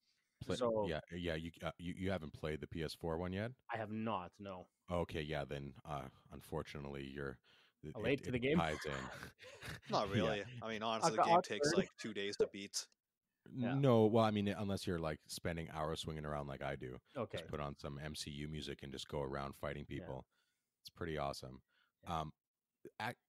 Play, so yeah, yeah, you, uh, you you haven't played the P S four one yet? I have not, no. Okay, yeah, then uh, unfortunately you're it, late it, to the game. Not really. Yeah. I mean, honestly, the game takes like two days to beat. Yeah. No, well, I mean, unless you're like spending hours swinging around like I do. Okay. Just put on some M C U music and just go around fighting people. Yeah. It's pretty awesome. Yeah. Um,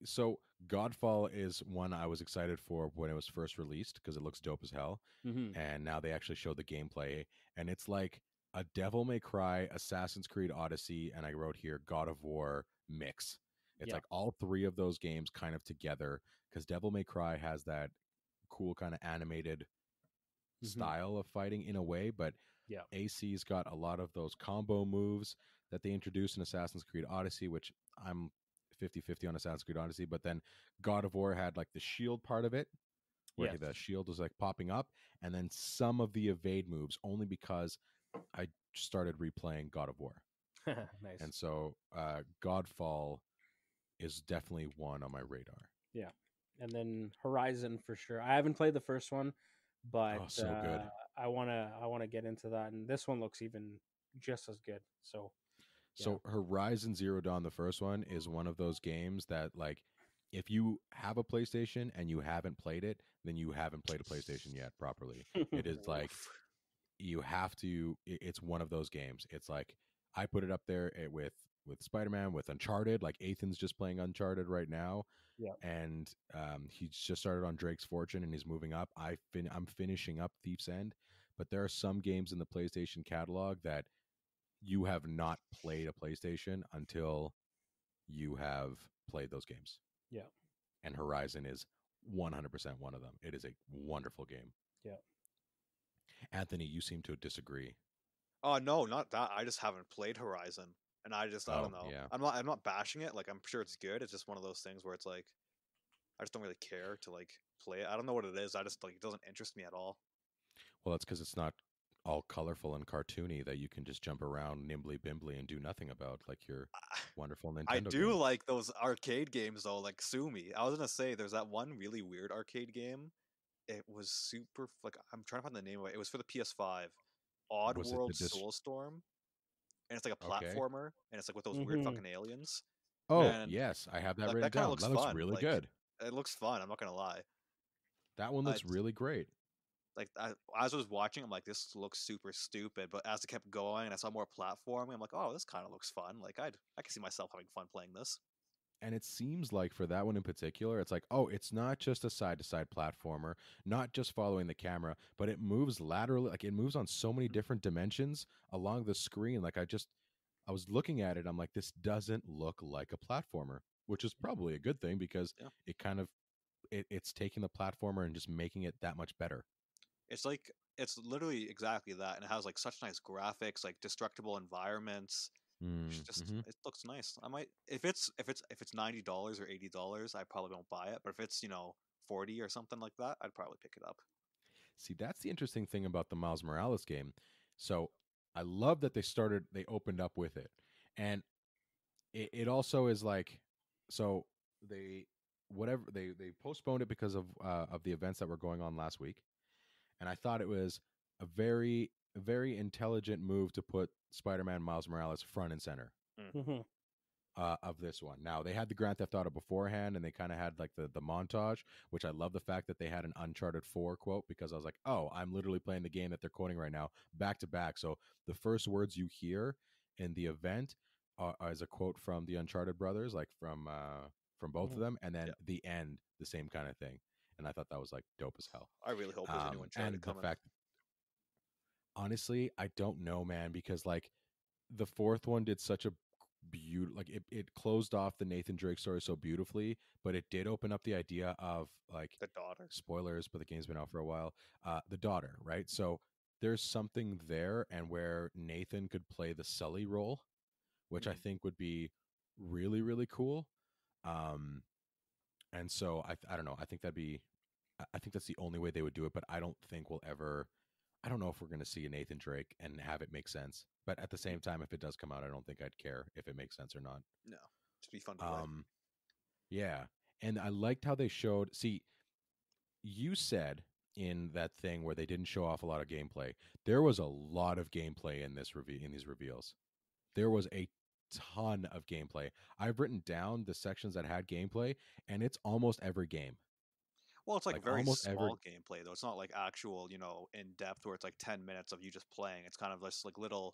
so Godfall is one I was excited for when it was first released because it looks dope as hell, mm-hmm. and now they actually showed the gameplay, and it's like a Devil May Cry, Assassin's Creed Odyssey, and I wrote here God of War mix. It's yeah. like all three of those games kind of together, because Devil May Cry has that cool kind of animated mm-hmm. style of fighting in a way, but yeah. A C's got a lot of those combo moves that they introduced in Assassin's Creed Odyssey, which I'm fifty fifty on Assassin's Creed Odyssey, but then God of War had like the shield part of it, where yes. the shield was like popping up, and then some of the evade moves, only because I started replaying God of War. Nice. And so uh, Godfall is definitely one on my radar. Yeah. And then Horizon for sure. I haven't played the first one, but oh, so uh, good. I want to I want to get into that, and this one looks even just as good. So yeah. So Horizon Zero Dawn, the first one, is one of those games that, like, if you have a PlayStation and you haven't played it, then you haven't played a PlayStation yet properly. It is like you have to, it's one of those games. It's like I put it up there with with Spider-Man, with Uncharted, like Ethan's just playing Uncharted right now. Yeah. And um, he's just started on Drake's Fortune and he's moving up. I fin- I'm finishing up Thief's End, but there are some games in the PlayStation catalog that you have not played a PlayStation until you have played those games. Yeah. And Horizon is one hundred percent one of them. It is a wonderful game. Yeah. Anthony, you seem to disagree. Oh, no, not that. I just haven't played Horizon. And I just, I don't oh, know. Yeah. I'm not, I'm not bashing it. Like, I'm sure it's good. It's just one of those things where it's like, I just don't really care to like play it. I don't know what it is. I just like, it doesn't interest me at all. Well, that's because it's not all colorful and cartoony that you can just jump around nimbly bimbly and do nothing about, like your I, wonderful Nintendo I do game. Like those arcade games though, like Sumi. I was going to say there's that one really weird arcade game. It was super, like, I'm trying to find the name of it. It was for the P S five. Odd was World Dis- Soulstorm. And it's like a platformer, okay. and it's like with those mm-hmm. weird fucking aliens. Oh, and yes. I have that like, written that down. Looks that looks fun. Really like, good. It looks fun. I'm not going to lie. That one looks I, really great. Like, I, as I was watching, I'm like, this looks super stupid. But as it kept going and I saw more platforming, I'm like, oh, this kind of looks fun. Like, I'd, I can see myself having fun playing this. And it seems like for that one in particular, it's like, oh, it's not just a side-to-side platformer, not just following the camera, but it moves laterally. Like, it moves on so many different dimensions along the screen. Like, I just, I was looking at it. I'm like, this doesn't look like a platformer, which is probably a good thing because yeah. it kind of, it, it's taking the platformer and just making it that much better. It's like, it's literally exactly that. And it has like such nice graphics, like destructible environments. It's just mm-hmm. it looks nice. I might if it's if it's if it's ninety dollars or eighty dollars, I probably won't buy it. But if it's, you know, forty or something like that, I'd probably pick it up. See, that's the interesting thing about the Miles Morales game. So I love that they started they opened up with it. And it, it also is like so they whatever they, they postponed it because of uh, of the events that were going on last week. And I thought it was a very very intelligent move to put Spider-Man Miles Morales front and center mm-hmm. uh, of this one. Now, they had the Grand Theft Auto beforehand, and they kind of had like the, the montage, which I love the fact that they had an Uncharted four quote, because I was like, oh, I'm literally playing the game that they're quoting right now back to back. So the first words you hear in the event uh, is a quote from the Uncharted brothers, like from uh, from both mm-hmm. of them, and then yeah. the end, the same kind of thing. And I thought that was like dope as hell. I really hope there's um, a new Uncharted coming. Honestly, I don't know, man, because like the fourth one did such a beautiful, like it, it closed off the Nathan Drake story so beautifully, but it did open up the idea of like the daughter. Spoilers, but the game's been out for a while. Uh, the daughter, right? So there's something there, and where Nathan could play the Sully role, which mm-hmm. I think would be really, really cool. Um, and so I, I don't know. I think that'd be, I think that's the only way they would do it, but I don't think we'll ever. I don't know if we're going to see a Nathan Drake and have it make sense. But at the same time, if it does come out, I don't think I'd care if it makes sense or not. No, it'd be fun to um, play. Yeah. And I liked how they showed. See, you said in that thing where they didn't show off a lot of gameplay, there was a lot of gameplay in this review, in these reveals. There was a ton of gameplay. I've written down the sections that had gameplay, and it's almost every game. Well, it's like, like very small every... gameplay, though. It's not like actual, you know, in depth where it's like ten minutes of you just playing. It's kind of just like little,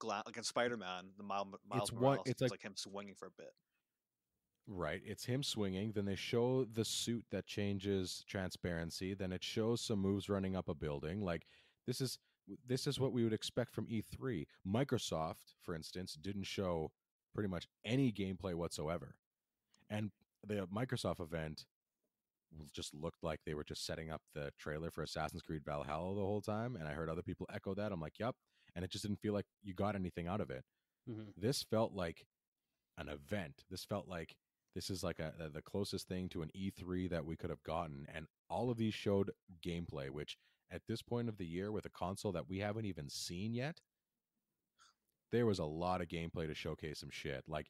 gla- like in Spider-Man, the Miles Morales, one, it's, it's like... like him swinging for a bit. Right, it's him swinging. Then they show the suit that changes transparency. Then it shows some moves running up a building. Like this is this is what we would expect from E three. Microsoft, for instance, didn't show pretty much any gameplay whatsoever. And the Microsoft event just looked like they were just setting up the trailer for Assassin's Creed Valhalla the whole time. And I heard other people echo that. I'm like, yep. And it just didn't feel like you got anything out of it. Mm-hmm. This felt like an event. This felt like this is like a, a, the closest thing to an E three that we could have gotten. And all of these showed gameplay, which at this point of the year with a console that we haven't even seen yet, there was a lot of gameplay to showcase some shit. Like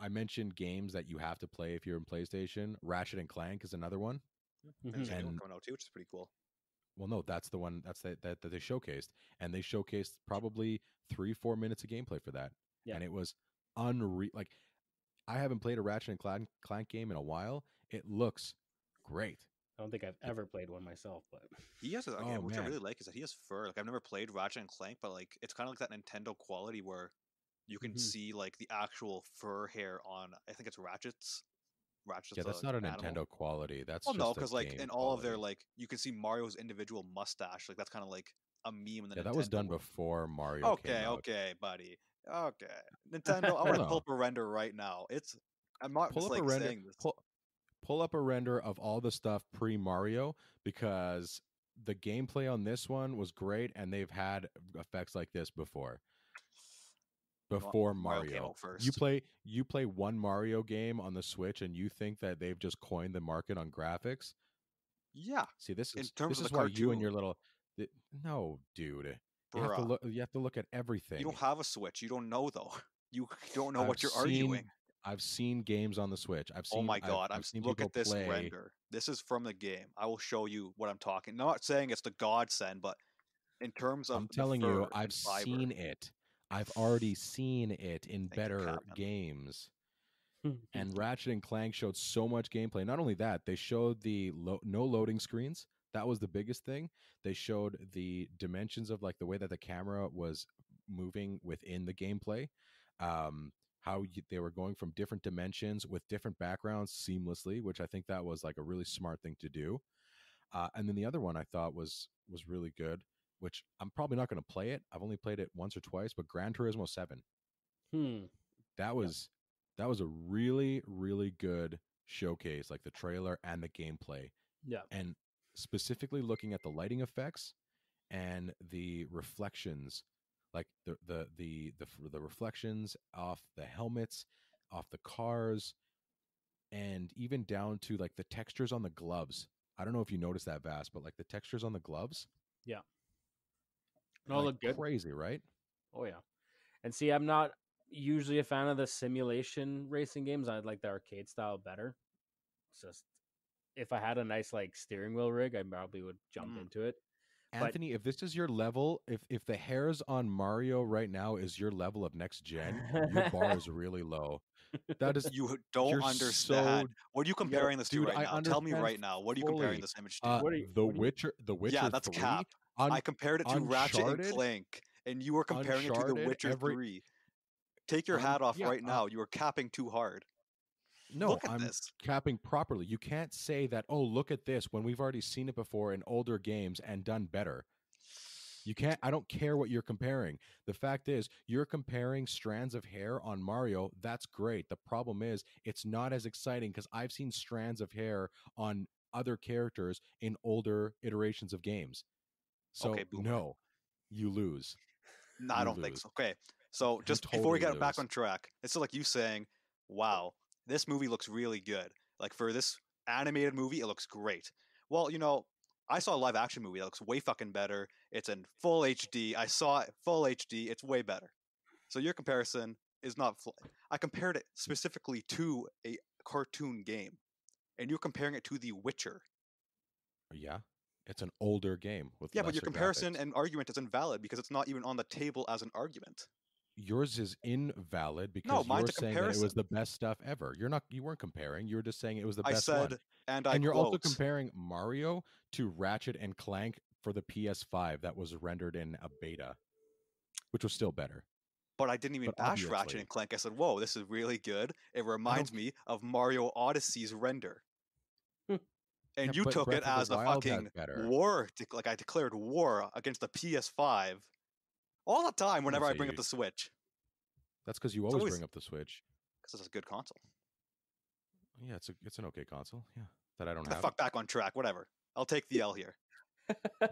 I mentioned games that you have to play if you're in PlayStation. Ratchet and Clank is another one. Mm-hmm. And there's a new one coming out too, which is pretty cool. Well, no, that's the one that's the, that that they showcased. And they showcased probably three, four minutes of gameplay for that. Yeah. And it was unreal. Like, I haven't played a Ratchet and Clank, Clank game in a while. It looks great. I don't think I've ever played one myself, but he has a game, oh, which man. I really like is that he has fur. Like I've never played Ratchet and Clank, but like it's kind of like that Nintendo quality where you can mm-hmm. see like the actual fur hair on. I think it's Ratchet's. Ratchet's yeah, that's a, not a Nintendo animal. Quality. That's well, just no, because like in all quality. Of their like you can see Mario's individual mustache. Like that's kind of like a meme in the. Yeah, Nintendo. That was done before Mario. Okay, came out. Okay, buddy. Okay, Nintendo. I'm gonna pull up a render right now. It's I'm not pull just, up like, a render. Saying this. Pull, Pull up a render of all the stuff pre-Mario because the gameplay on this one was great and they've had effects like this before. Before well, Mario. First. You play you play one Mario game on the Switch and you think that they've just coined the market on graphics? Yeah. See, this is, this is why cartoon. You and your little... Th- no, dude. You have, to look, you have to look at everything. You don't have a Switch. You don't know, though. You don't know I've what you're seen... arguing. I've seen games on the Switch. I've seen. Oh my god! I've, I've seen look at this play. Render. This is from the game. I will show you what I'm talking. Not saying it's the godsend, but in terms of, I'm telling you, I've fiber, seen it. I've already seen it in better games. And Ratchet and Clank showed so much gameplay. Not only that, they showed the lo- no loading screens. That was the biggest thing. They showed the dimensions of like the way that the camera was moving within the gameplay. Um, how you, they were going from different dimensions with different backgrounds seamlessly, which I think that was like a really smart thing to do. Uh, and then the other one I thought was was really good, which I'm probably not going to play it. I've only played it once or twice, but Gran Turismo seven. Hmm. That was yeah. that was a really, really good showcase, like the trailer and the gameplay. Yeah. And specifically looking at the lighting effects and the reflections. Like the, the the the the reflections off the helmets, off the cars, and even down to like the textures on the gloves. I don't know if you noticed that, Vass, but like the textures on the gloves. Yeah. And all like, look good. Crazy, right? Oh yeah. And see, I'm not usually a fan of the simulation racing games. I like the arcade style better. It's just if I had a nice like steering wheel rig, I probably would jump mm. into it. Anthony, but, if this is your level, if if the hairs on Mario right now is your level of next gen, your bar is really low. That is, you don't understand. So, what are you comparing yeah, this to dude, right I now? Tell me right now. What are you comparing this image to? Uh, you, the Witcher, The Witcher. Yeah, that's three? Cap. Un- I compared it to Ratchet and Clank, and you were comparing Uncharted, it to The Witcher every... three. Take your um, hat off yeah, right uh, now. You are capping too hard. No, look at I'm this. Capping properly. You can't say that, oh, look at this, when we've already seen it before in older games and done better. You can't. I don't care what you're comparing. The fact is, you're comparing strands of hair on Mario. That's great. The problem is, it's not as exciting because I've seen strands of hair on other characters in older iterations of games. So, okay, no, you lose. No, you I don't lose. Think so. Okay. So, just totally before we get lose. Back on track, it's like you saying, wow. This movie looks really good. Like for this animated movie, it looks great. Well, you know, I saw a live action movie that looks way fucking better. It's in full H D. I saw it full H D. It's way better. So your comparison is not. Fl- I compared it specifically to a cartoon game, and you're comparing it to The Witcher. Yeah, it's an older game with. Yeah, but your comparison graphics. And argument is invalid because it's not even on the table as an argument. Yours is invalid because no, you're saying that it was the best stuff ever. You're not, you weren't comparing. You were just saying it was the best I said, one. And, I and you're quote, also comparing Mario to Ratchet and Clank for the P S five that was rendered in a beta, which was still better. But I didn't even but bash obviously. Ratchet and Clank. I said, whoa, this is really good. It reminds me of Mario Odyssey's render. and yeah, you took Breath it as a fucking war. De- like I declared war against the P S five all the time whenever I bring you. up the Switch. That's because you always, always bring up the Switch. Because it's a good console. Yeah, it's a it's an okay console. Yeah, that I don't have. Fuck back on track. Whatever. I'll take the L here.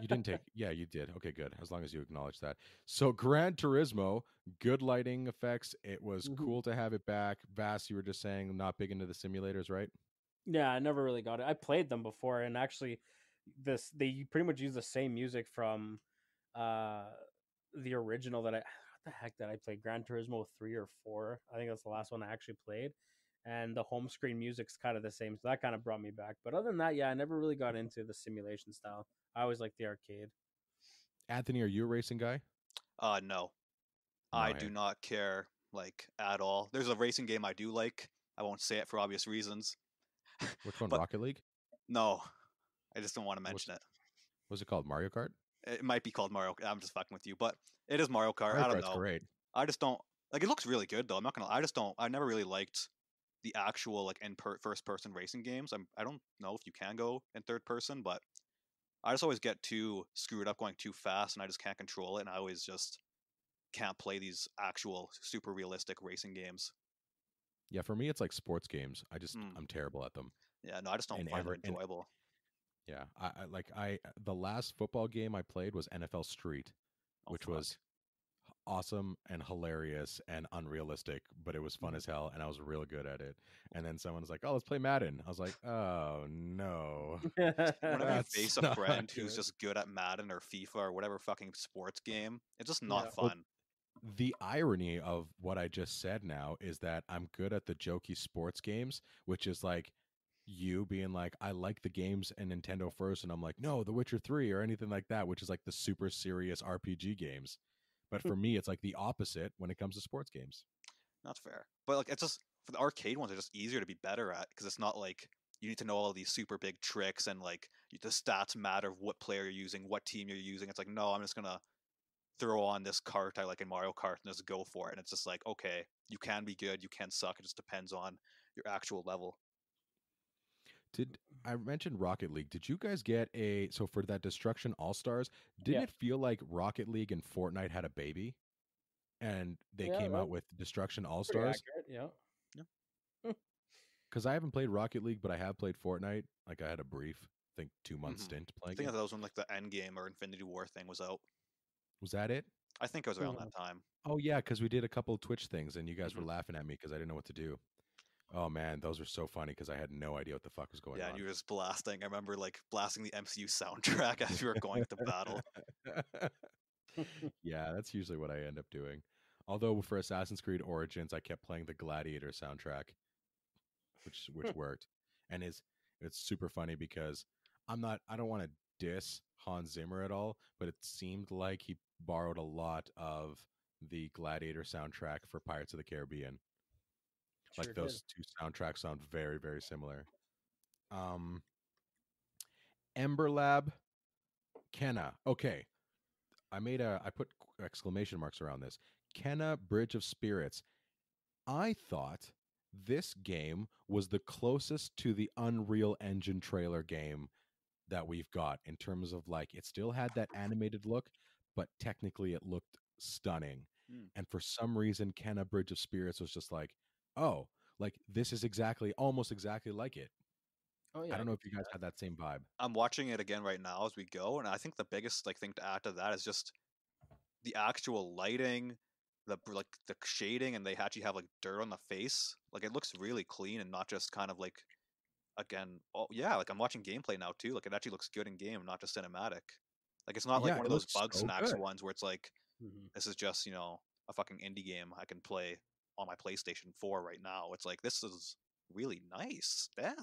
You didn't take. Yeah, you did. Okay, good. As long as you acknowledge that. So Gran Turismo, good lighting effects. It was mm-hmm. cool to have it back. Vass, you were just saying not big into the simulators, right? Yeah, I never really got it. I played them before, and actually, this they pretty much use the same music from uh, the original that I. What the heck did I play? Gran Turismo three or four? I think that's the last one I actually played. And the home screen music's kind of the same, so that kind of brought me back. But other than that, yeah, I never really got into the simulation style. I always liked the arcade. Anthony, are you a racing guy? Uh, no. no I do not care, like, at all. There's a racing game I do like. I won't say it for obvious reasons. Which one, but, Rocket League? No. I just don't want to mention What's, it. What's it called, Mario Kart? It might be called Mario Kart. I'm just fucking with you, but it is Mario Kart. Mario I don't Kart's know. Great. I just don't... Like, it looks really good, though. I'm not going to... I just don't... I never really liked... the actual like in per- first person racing games. I'm, I don't know if you can go in third person, but I just always get too screwed up going too fast and I just can't control it. And I always just can't play these actual super realistic racing games. Yeah. For me, it's like sports games. I just, mm. I'm terrible at them. Yeah. No, I just don't and find ever, it enjoyable. And, yeah. I, I like I, the last football game I played was N F L Street, oh, which fuck. was awesome and hilarious and unrealistic, but it was fun as hell and I was real good at it. And then someone's like, oh, let's play Madden. I was like, oh no. Whenever you face a friend good. who's just good at Madden or FIFA or whatever fucking sports game, it's just not yeah. fun. Well, the irony of what I just said now is that I'm good at the jokey sports games, which is like you being like, I like the games and Nintendo first, and I'm like, no, The Witcher three or anything like that, which is like the super serious R P G games. But for me, it's like the opposite when it comes to sports games. Not fair. But like, it's just for the arcade ones are just easier to be better at because it's not like you need to know all these super big tricks and like the stats matter of what player you're using, what team you're using. It's like, no, I'm just going to throw on this cart I like in Mario Kart and just go for it. And it's just like, okay, you can be good. You can suck. It just depends on your actual level. Did I mentioned Rocket League? Did you guys get a so for that Destruction All Stars? Didn't yeah. it feel like Rocket League and Fortnite had a baby, and they yeah, came right. out with Destruction All Stars? Yeah, because yeah. I haven't played Rocket League, but I have played Fortnite. Like I had a brief, I think, two month mm-hmm. stint playing. I think it. that was when like the End Game or Infinity War thing was out. Was that it? I think it was around oh. that time. Oh yeah, because we did a couple of Twitch things, and you guys mm-hmm. were laughing at me because I didn't know what to do. Oh man, those are so funny because I had no idea what the fuck was going yeah, on. Yeah, you were just blasting. I remember like blasting the M C U soundtrack as we were going to battle. Yeah, that's usually what I end up doing. Although for Assassin's Creed Origins, I kept playing the Gladiator soundtrack, which which worked, and is it's super funny because I'm not. I don't want to diss Hans Zimmer at all, but it seemed like he borrowed a lot of the Gladiator soundtrack for Pirates of the Caribbean. Like sure those did. two soundtracks sound very, very similar. Um, Ember Lab, Kenna. Okay, I made a. I put exclamation marks around this. Kenna Bridge of Spirits. I thought this game was the closest to the Unreal Engine trailer game that we've got in terms of like it still had that animated look, but technically it looked stunning. Mm. And for some reason, Kenna Bridge of Spirits was just like. Oh, like this is exactly, almost exactly like it. Oh yeah. I don't know if you guys had that same vibe. I'm watching it again right now as we go, and I think the biggest like thing to add to that is just the actual lighting, the like the shading, and they actually have like dirt on the face. Like it looks really clean and not just kind of like, again, oh yeah, like I'm watching gameplay now too. Like it actually looks good in game, not just cinematic. Like it's not like yeah, one of those bug so snacks good. ones where it's like, mm-hmm. this is just you know a fucking indie game I can play on my PlayStation four right now. It's like, this is really nice. Damn.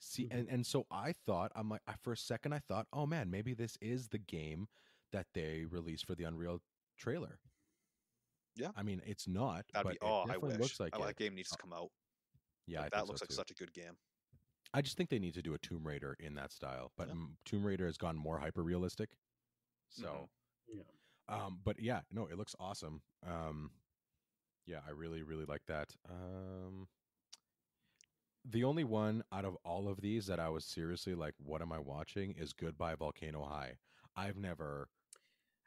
See, and, and so I thought, I'm like, for a second, I thought, oh man, maybe this is the game that they released for the Unreal trailer. Yeah. I mean, it's not. That'd but be, oh, I wish. Looks like oh, that game needs to come out. Yeah. Like, I that looks so like too. such a good game. I just think they need to do a Tomb Raider in that style, but yeah. Tomb Raider has gone more hyper realistic. So, mm-hmm. yeah. Um, but yeah, no, it looks awesome. Um, Yeah, I really, really like that. Um, The only one out of all of these that I was seriously like, what am I watching, is Goodbye Volcano High. I've never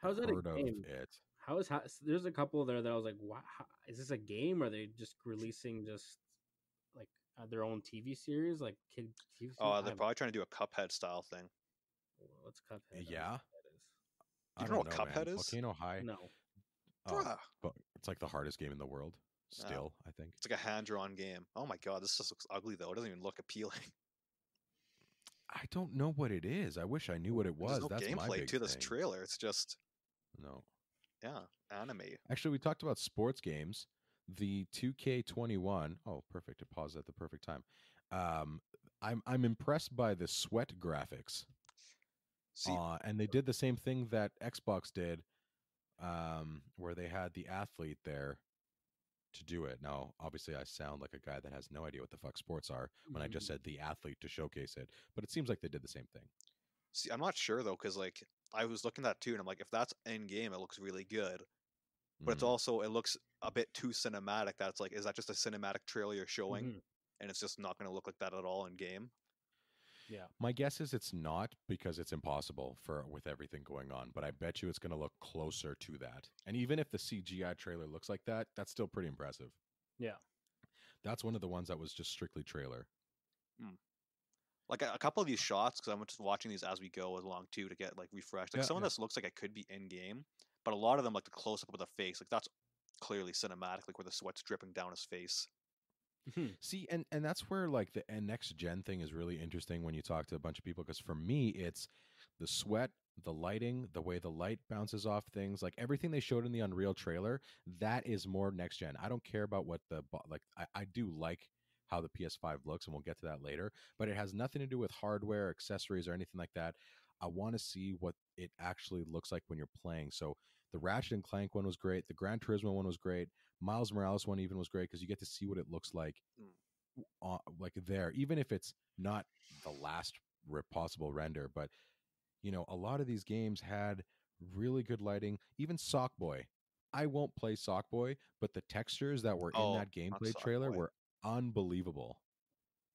How's that heard a game? of it. How is how, so there's a couple there that I was like, wow, how, is this a game? Or are they just releasing just like uh, their own T V series? Like kid T V series? Oh, they're probably trying to do a Cuphead style thing. Well, what's Cuphead? Yeah. I don't know what Cuphead is. Volcano High. No. Uh, but it's like the hardest game in the world. Still, oh, I think it's like a hand-drawn game. Oh my god, this just looks ugly though. It doesn't even look appealing. I don't know what it is. I wish I knew what it was. There's no That's gameplay my big to this thing. trailer. It's just no. Yeah, anime. Actually, we talked about sports games. The two K twenty-one. Oh, perfect. It paused at the perfect time. Um, I'm I'm impressed by the sweat graphics. See, uh, and they did the same thing that Xbox did, um, where they had the athlete there to do it. Now, obviously, I sound like a guy that has no idea what the fuck sports are when mm-hmm. I just said the athlete to showcase it, but it seems like they did the same thing. See, I'm not sure though, because like I was looking at that too, and I'm like, if that's in game, it looks really good, but mm-hmm. it's also it looks a bit too cinematic. That's like, is that just a cinematic trailer you're showing, mm-hmm. and it's just not going to look like that at all in game? Yeah, my guess is it's not, because it's impossible for with everything going on. But I bet you it's going to look closer to that. And even if the C G I trailer looks like that, that's still pretty impressive. Yeah, that's one of the ones that was just strictly trailer. Hmm. Like a, a couple of these shots, because I'm just watching these as we go along too to get like refreshed. Like yeah, some yeah. of this looks like it could be in game, but a lot of them, like the close up of the face, like that's clearly cinematic, like where the sweat's dripping down his face. Mm-hmm. See, and, and that's where like the next gen thing is really interesting when you talk to a bunch of people, because for me, it's the sweat, the lighting, the way the light bounces off things, like everything they showed in the Unreal trailer, that is more next gen. I don't care about what the, like, I, I do like how the P S five looks, and we'll get to that later, but it has nothing to do with hardware, accessories, or anything like that. I want to see what it actually looks like when you're playing. So the Ratchet and Clank one was great. The Gran Turismo one was great. Miles Morales one even was great, because you get to see what it looks like mm. uh, like there, even if it's not the last possible render. But, you know, a lot of these games had really good lighting. Even Sackboy. I won't play Sackboy, but the textures that were oh, in that gameplay trailer were unbelievable.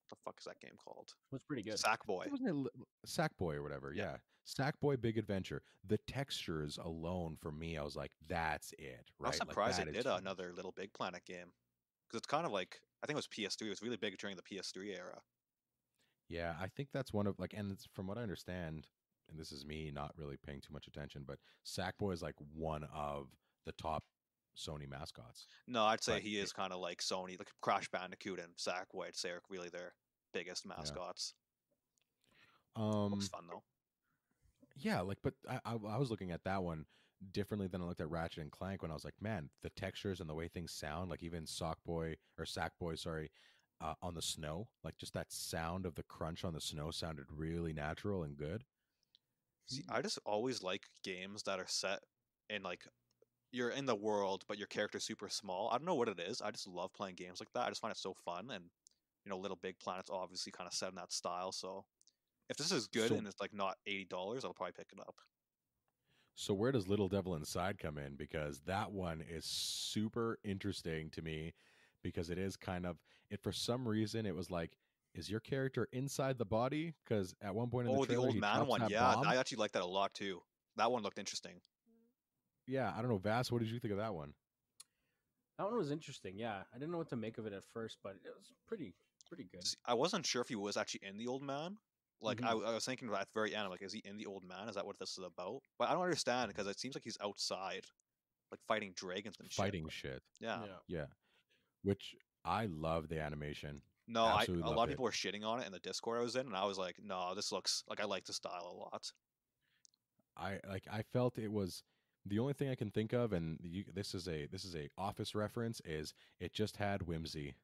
What the fuck is that game called? It was pretty good. Sackboy. Wasn't it Sackboy or whatever? Yeah. yeah. Sackboy Big Adventure. The textures alone for me, I was like, that's it. Right? I'm surprised like, they did another Little Big Planet game, because it's kind of like, I think it was P S three. It was really big during the P S three era. Yeah, I think that's one of like, and it's, from what I understand, and this is me not really paying too much attention, but Sackboy is like one of the top Sony mascots. No, I'd say but he is kind of like Sony, like Crash Bandicoot and Sackboy. I'd say are really their biggest mascots. Yeah. Um, looks fun though. Yeah, like, but I, I was looking at that one differently than I looked at Ratchet and Clank when I was like, man, the textures and the way things sound, like even Sackboy or Sackboy, sorry, uh, on the snow, like just that sound of the crunch on the snow sounded really natural and good. See, I just always like games that are set in like, you're in the world, but your character's super small. I don't know what it is. I just love playing games like that. I just find it so fun. And, you know, Little Big Planet's obviously kind of set in that style. So if this is good so, and it's like not eighty dollars, I'll probably pick it up. So where does Little Devil Inside come in? Because that one is super interesting to me, because it is kind of, it for some reason, it was like, is your character inside the body? Because at one point in the oh, trailer, the old man one. Yeah, bomb. I actually like that a lot too. That one looked interesting. Yeah, I don't know, Vass, what did you think of that one? That one was interesting, yeah. I didn't know what to make of it at first, but it was pretty pretty good. See, I wasn't sure if he was actually in the old man. Like, mm-hmm. I, I was thinking at the very end, I'm like, is he in the old man? Is that what this is about? But I don't understand, because it seems like he's outside, like fighting dragons and shit. Fighting shit. Yeah. yeah. Yeah. Which, I love the animation. No, I, a lot of people it. were shitting on it in the Discord I was in, and I was like, no, this looks, like, I like the style a lot. I like. I felt it was... The only thing I can think of, and you, this is a this is a Office reference, is it just had whimsy.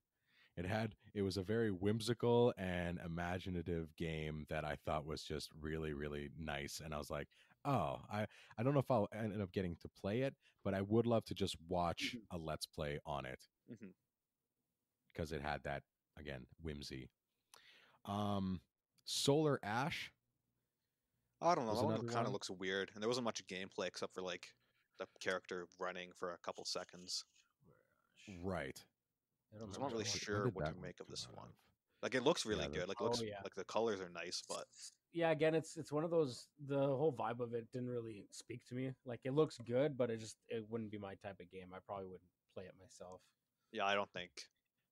It had it was a very whimsical and imaginative game that I thought was just really, really nice. And I was like, oh, I, I don't know if I'll end up getting to play it, but I would love to just watch mm-hmm. a Let's Play on it. Because mm-hmm. it had that, again, whimsy. Um, Solar Ash. I don't know. That one kind of looks weird, and there wasn't much gameplay except for like the character running for a couple seconds. Right. I don't I'm not really sure what to make of this one. Like it looks really yeah, good. Like it looks oh, yeah. like the colors are nice, but yeah, again, it's it's one of those. The whole vibe of it didn't really speak to me. Like it looks good, but it just it wouldn't be my type of game. I probably wouldn't play it myself. Yeah, I don't think.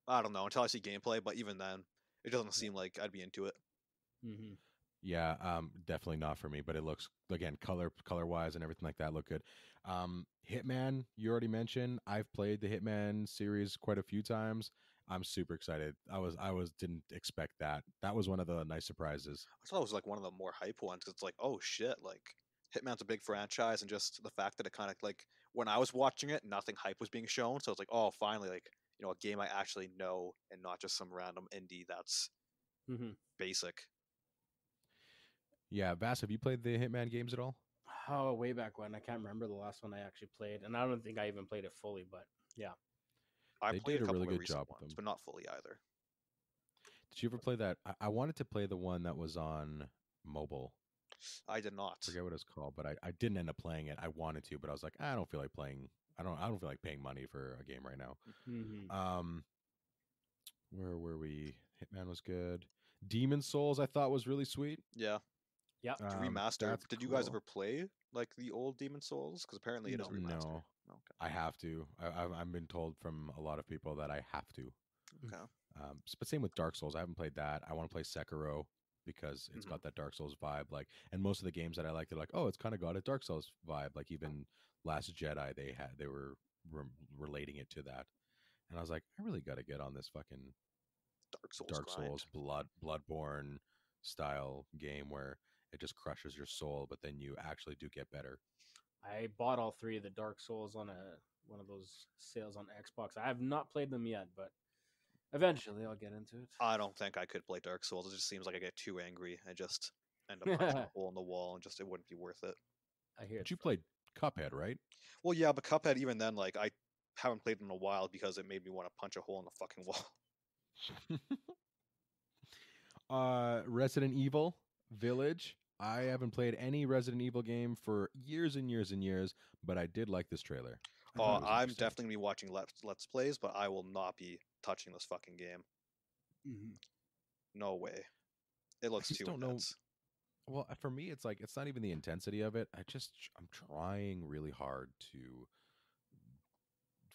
I don't know until I see gameplay, but even then, it doesn't seem like I'd be into it. Mm-hmm. Yeah, um, definitely not for me. But it looks again color color wise and everything like that look good. Um, Hitman, you already mentioned. I've played the Hitman series quite a few times. I'm super excited. I was I was didn't expect that. That was one of the nice surprises. I thought it was like one of the more hype ones. It's like, oh shit, like Hitman's a big franchise, and just the fact that it kind of like when I was watching it, nothing hype was being shown. So it's like, oh, finally, like you know, a game I actually know and not just some random indie that's mm-hmm. basic. Yeah, Vass, have you played the Hitman games at all? Oh, way back when. I can't remember the last one I actually played. And I don't think I even played it fully, but yeah. I they played did a, a really good job ones, with them, but not fully either. Did you ever play that? I-, I wanted to play the one that was on mobile. I did not. I forget what it was called, but I, I didn't end up playing it. I wanted to, but I was like, I don't feel like playing. I don't I don't feel like paying money for a game right now. Mm-hmm. Um, where were we? Hitman was good. Demon Souls I thought was really sweet. Yeah. Yeah, um, remastered. Did you guys cool. ever play like the old Demon Souls? Because apparently it no, is remastered. No, okay. I have to. I, I've I've been told from a lot of people that I have to. Okay. Um, but same with Dark Souls. I haven't played that. I want to play Sekiro because it's mm-hmm. got that Dark Souls vibe. Like, and most of the games that I like, they're like, oh, it's kind of got a Dark Souls vibe. Like even Last Jedi, they had they were re- relating it to that, and I was like, I really got to get on this fucking Dark Souls, Dark grind. Souls, blood Bloodborne style game where it just crushes your soul, but then you actually do get better. I bought all three of the Dark Souls on a one of those sales on Xbox. I have not played them yet, but eventually I'll get into it. I don't think I could play Dark Souls. It just seems like I get too angry. I just end up punching a hole in the wall, and just it wouldn't be worth it. I hear. But you played Cuphead, right? Well, yeah, but Cuphead, even then, like I haven't played it in a while because it made me want to punch a hole in the fucking wall. uh, Resident Evil Village. I haven't played any Resident Evil game for years and years and years, but I did like this trailer. Oh, uh, I'm definitely going to be watching Let's, Let's Plays, but I will not be touching this fucking game. Mm-hmm. No way. It looks too intense. Know. Well, for me, it's like, it's not even the intensity of it. I just, I'm trying really hard to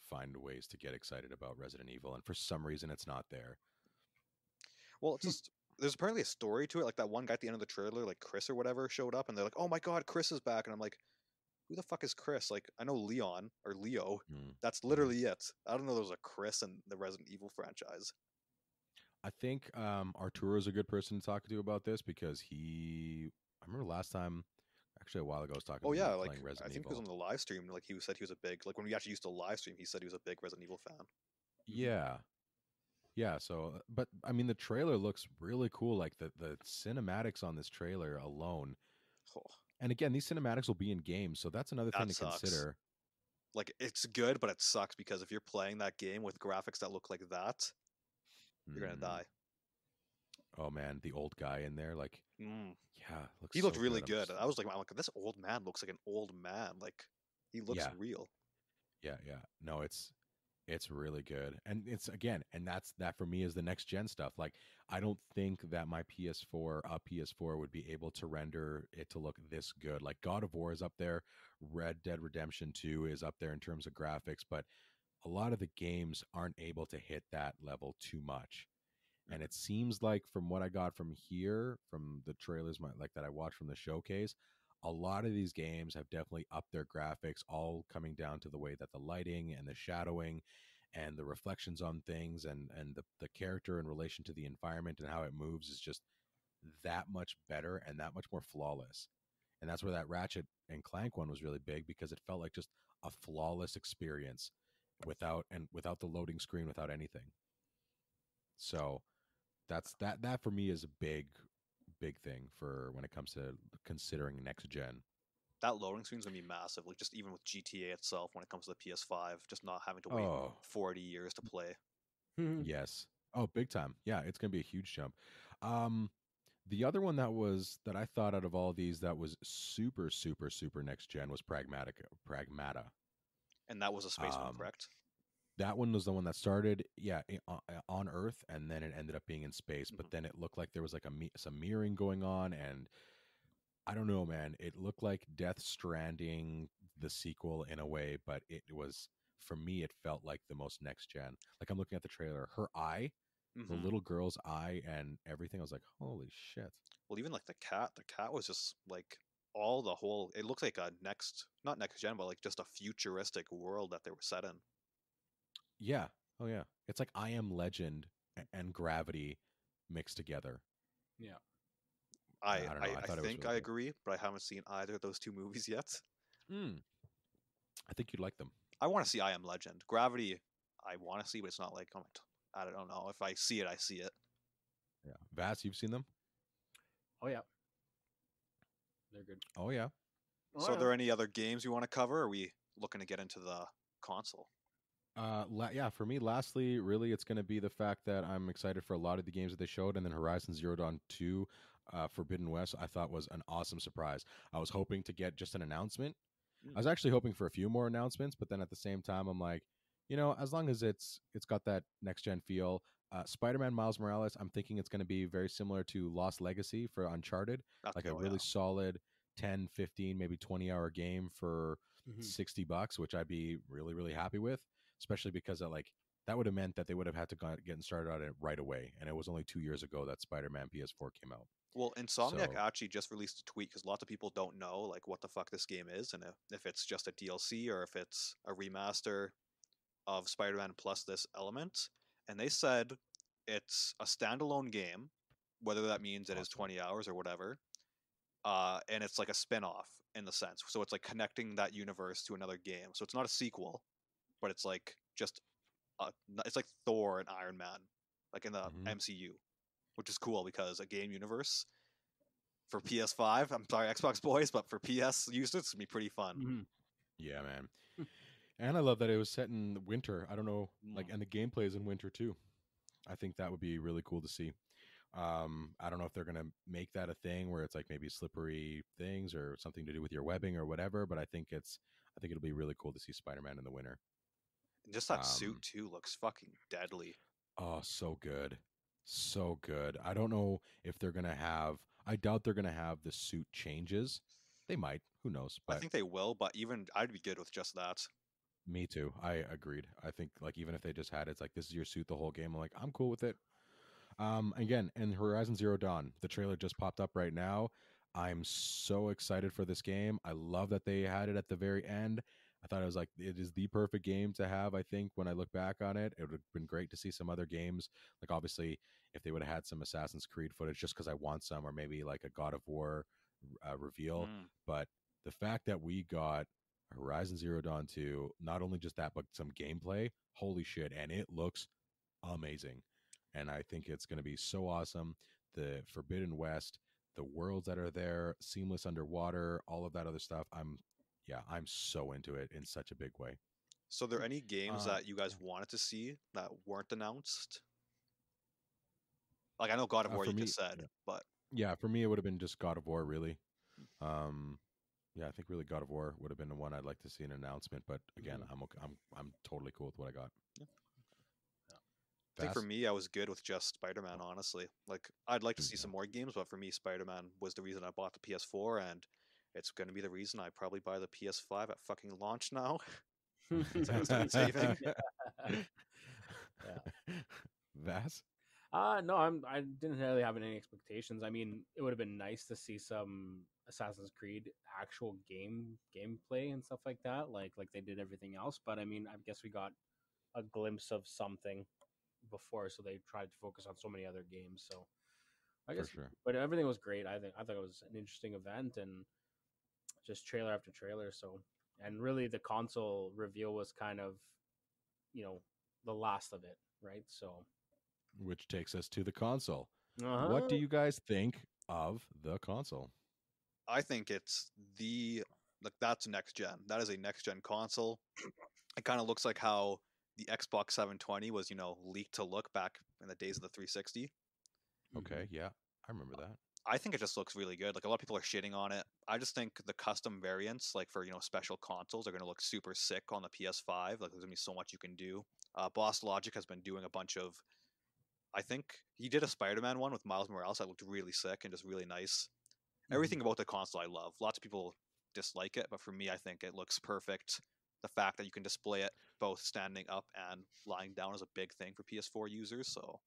find ways to get excited about Resident Evil, and for some reason, it's not there. Well, it's just... There's apparently a story to it. Like that one guy at the end of the trailer, like Chris or whatever, showed up and they're like, oh my God, Chris is back. And I'm like, who the fuck is Chris? Like, I know Leon or Leo. Mm. That's literally mm. it. I don't know. There's a Chris in the Resident Evil franchise. I think um, Arturo's a good person to talk to about this because he, I remember last time, actually a while ago, I was talking oh, yeah, like, playing Resident Evil. I think Evil. It was on the live stream. Like he said he was a big, like when we actually used to live stream, he said he was a big Resident Evil fan. Yeah. Yeah, so, but I mean, the trailer looks really cool. Like the, the cinematics on this trailer alone. Oh. And again, these cinematics will be in games. So that's another that thing to sucks. Consider. Like, it's good, but it sucks because if you're playing that game with graphics that look like that, you're mm. going to die. Oh, man, the old guy in there. Like, mm. yeah, looks he looked so really good. good. Just... I was like, I'm like, this old man looks like an old man. Like, he looks yeah. real. Yeah, yeah. No, it's. It's really good. And it's again, and that's that for me is the next gen stuff. Like, I don't think that my P S four, a P S four would be able to render it to look this good. Like, God of War is up there. Red Dead Redemption two is up there in terms of graphics, but a lot of the games aren't able to hit that level too much. And it seems like from what I got from here, from the trailers, my, like that I watched from the showcase, a lot of these games have definitely upped their graphics, all coming down to the way that the lighting and the shadowing and the reflections on things and, and the, the character in relation to the environment and how it moves is just that much better and that much more flawless. And that's where that Ratchet and Clank one was really big because it felt like just a flawless experience without and without the loading screen, without anything. So that's that that for me is a big big thing for when it comes to considering next gen. That loading screen's gonna be massive. Like just even with G T A itself, when it comes to the P S five, just not having to wait oh. forty years to play. Yes. Oh, big time. Yeah, it's gonna be a huge jump. Um, the other one that was that I thought out of all these that was super, super, super next gen was Pragmatic Pragmata. And that was a space um, one, correct? that one was the one that started, yeah, on Earth, and then it ended up being in space. Mm-hmm. But then it looked like there was like a me- some mirroring going on, and I don't know, man. It looked like Death Stranding, the sequel, in a way, but it was, for me, it felt like the most next gen. Like, I'm looking at the trailer, her eye, mm-hmm. the little girl's eye, and everything. I was like, holy shit. Well, even like the cat, the cat was just like all the whole, it looked like a next, not next gen, but like just a futuristic world that they were set in. Yeah. Oh, yeah. It's like I Am Legend and Gravity mixed together. Yeah. I, I, I, I, I think really I cool. agree, but I haven't seen either of those two movies yet. Mm. I think you'd like them. I want to see I Am Legend. Gravity, I want to see, but it's not like, oh my t- I don't know. If I see it, I see it. Yeah. Vass, you've seen them? Oh, yeah. They're good. Oh, yeah. So oh, are there yeah. any other games you want to cover? Or are we looking to get into the console? Uh, la- yeah, for me, lastly, really, it's going to be the fact that I'm excited for a lot of the games that they showed, and then Horizon Zero Dawn two, uh, Forbidden West, I thought was an awesome surprise. I was hoping to get just an announcement. Mm. I was actually hoping for a few more announcements, but then at the same time, I'm like, you know, as long as it's it's got that next-gen feel. Uh, Spider-Man Miles Morales, I'm thinking it's going to be very similar to Lost Legacy for Uncharted. That's like cool, a really yeah. solid ten, fifteen, maybe twenty-hour game for mm-hmm. sixty bucks, which I'd be really, really happy with. Especially because that, like, that would have meant that they would have had to go, get started on it right away. And it was only two years ago that Spider-Man P S four came out. Well, Insomniac so, actually just released a tweet because lots of people don't know, like, what the fuck this game is. And if, if it's just a D L C or if it's a remaster of Spider-Man plus this element. And they said it's a standalone game, whether that means awesome. It is twenty hours or whatever. Uh, and it's like a spin-off in the sense. So it's like connecting that universe to another game. So it's not a sequel. But it's like just, uh, it's like Thor and Iron Man, like in the mm-hmm. M C U, which is cool because a game universe for P S five, I'm sorry, Xbox boys, but for P S users, it's gonna be pretty fun. Mm-hmm. Yeah, man. And I love that it was set in the winter. I don't know, like, and the gameplay is in winter too. I think that would be really cool to see. Um, I don't know if they're gonna make that a thing where it's like maybe slippery things or something to do with your webbing or whatever. But I think it's, I think it'll be really cool to see Spider-Man in the winter. Just that um, suit too looks fucking deadly. Oh, so good. So good. I don't know if they're going to have, I doubt they're going to have the suit changes. They might, who knows. But I think they will, but even I'd be good with just that. Me too. I agreed. I think like even if they just had, it's like, this is your suit the whole game. I'm like, I'm cool with it. Um, again, and Horizon Zero Dawn, the trailer just popped up right now. I'm so excited for this game. I love that they had it at the very end. I thought it was like, it is the perfect game to have, I think, when I look back on it. It would have been great to see some other games. Like, obviously, if they would have had some Assassin's Creed footage, just because I want some, or maybe like a God of War uh, reveal. Mm. But the fact that we got Horizon Zero Dawn two, not only just that, but some gameplay, holy shit. And it looks amazing. And I think it's going to be so awesome. The Forbidden West, the worlds that are there, seamless underwater, all of that other stuff. I'm Yeah, I'm so into it in such a big way. So are there any games uh, that you guys wanted to see that weren't announced? Like, I know God of War uh, you me, just said, yeah. but... Yeah, for me, it would have been just God of War, really. Um, yeah, I think really God of War would have been the one I'd like to see an announcement, but again, mm-hmm. I'm okay, I'm I'm totally cool with what I got. Yeah. Yeah. I think for me, I was good with just Spider-Man, honestly. Like, I'd like to see yeah. some more games, but for me, Spider-Man was the reason I bought the P S four, and... it's going to be the reason I probably buy the P S five at fucking launch now. Vass? Uh, no, I'm, I didn't really have any expectations. I mean, it would have been nice to see some Assassin's Creed actual game gameplay and stuff like that, like like they did everything else. But I mean, I guess we got a glimpse of something before, so they tried to focus on so many other games. So I guess, sure. But everything was great. I think I thought it was an interesting event, and just trailer after trailer. So, and really the console reveal was kind of, you know, the last of it, right? So, which takes us to the console. Uh-huh. What do you guys think of the console? I think it's the, like, that's next gen. That is a next gen console. It kind of looks like how the Xbox seven twenty was, you know, leaked to look back in the days of the three sixty. Okay. Yeah. I remember that. I think it just looks really good. Like, a lot of people are shitting on it. I just think the custom variants, like for, you know, special consoles, are going to look super sick on the P S five. Like, there's going to be so much you can do. Uh, Boss Logic has been doing a bunch of, I think he did a Spider-Man one with Miles Morales that looked really sick and just really nice. Mm-hmm. Everything about the console I love. Lots of people dislike it, but for me, I think it looks perfect. The fact that you can display it both standing up and lying down is a big thing for P S four users, so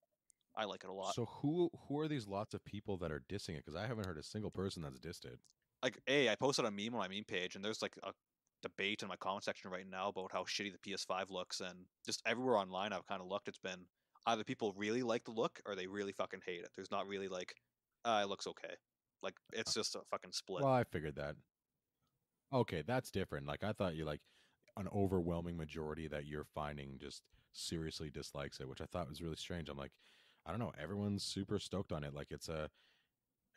I like it a lot. So who who are these lots of people that are dissing it? Because I haven't heard a single person that's dissed it. Like, hey, I posted a meme on my meme page, and there's like a debate in my comment section right now about how shitty the P S five looks, and just everywhere online I've kind of looked, it's been either people really like the look or they really fucking hate it. There's not really like, uh, it looks okay. Like, it's just a fucking split. Well, I figured that. Okay, that's different. Like, I thought you like an overwhelming majority that you're finding just seriously dislikes it, which I thought was really strange. I'm like, I don't know. Everyone's super stoked on it. Like, it's a,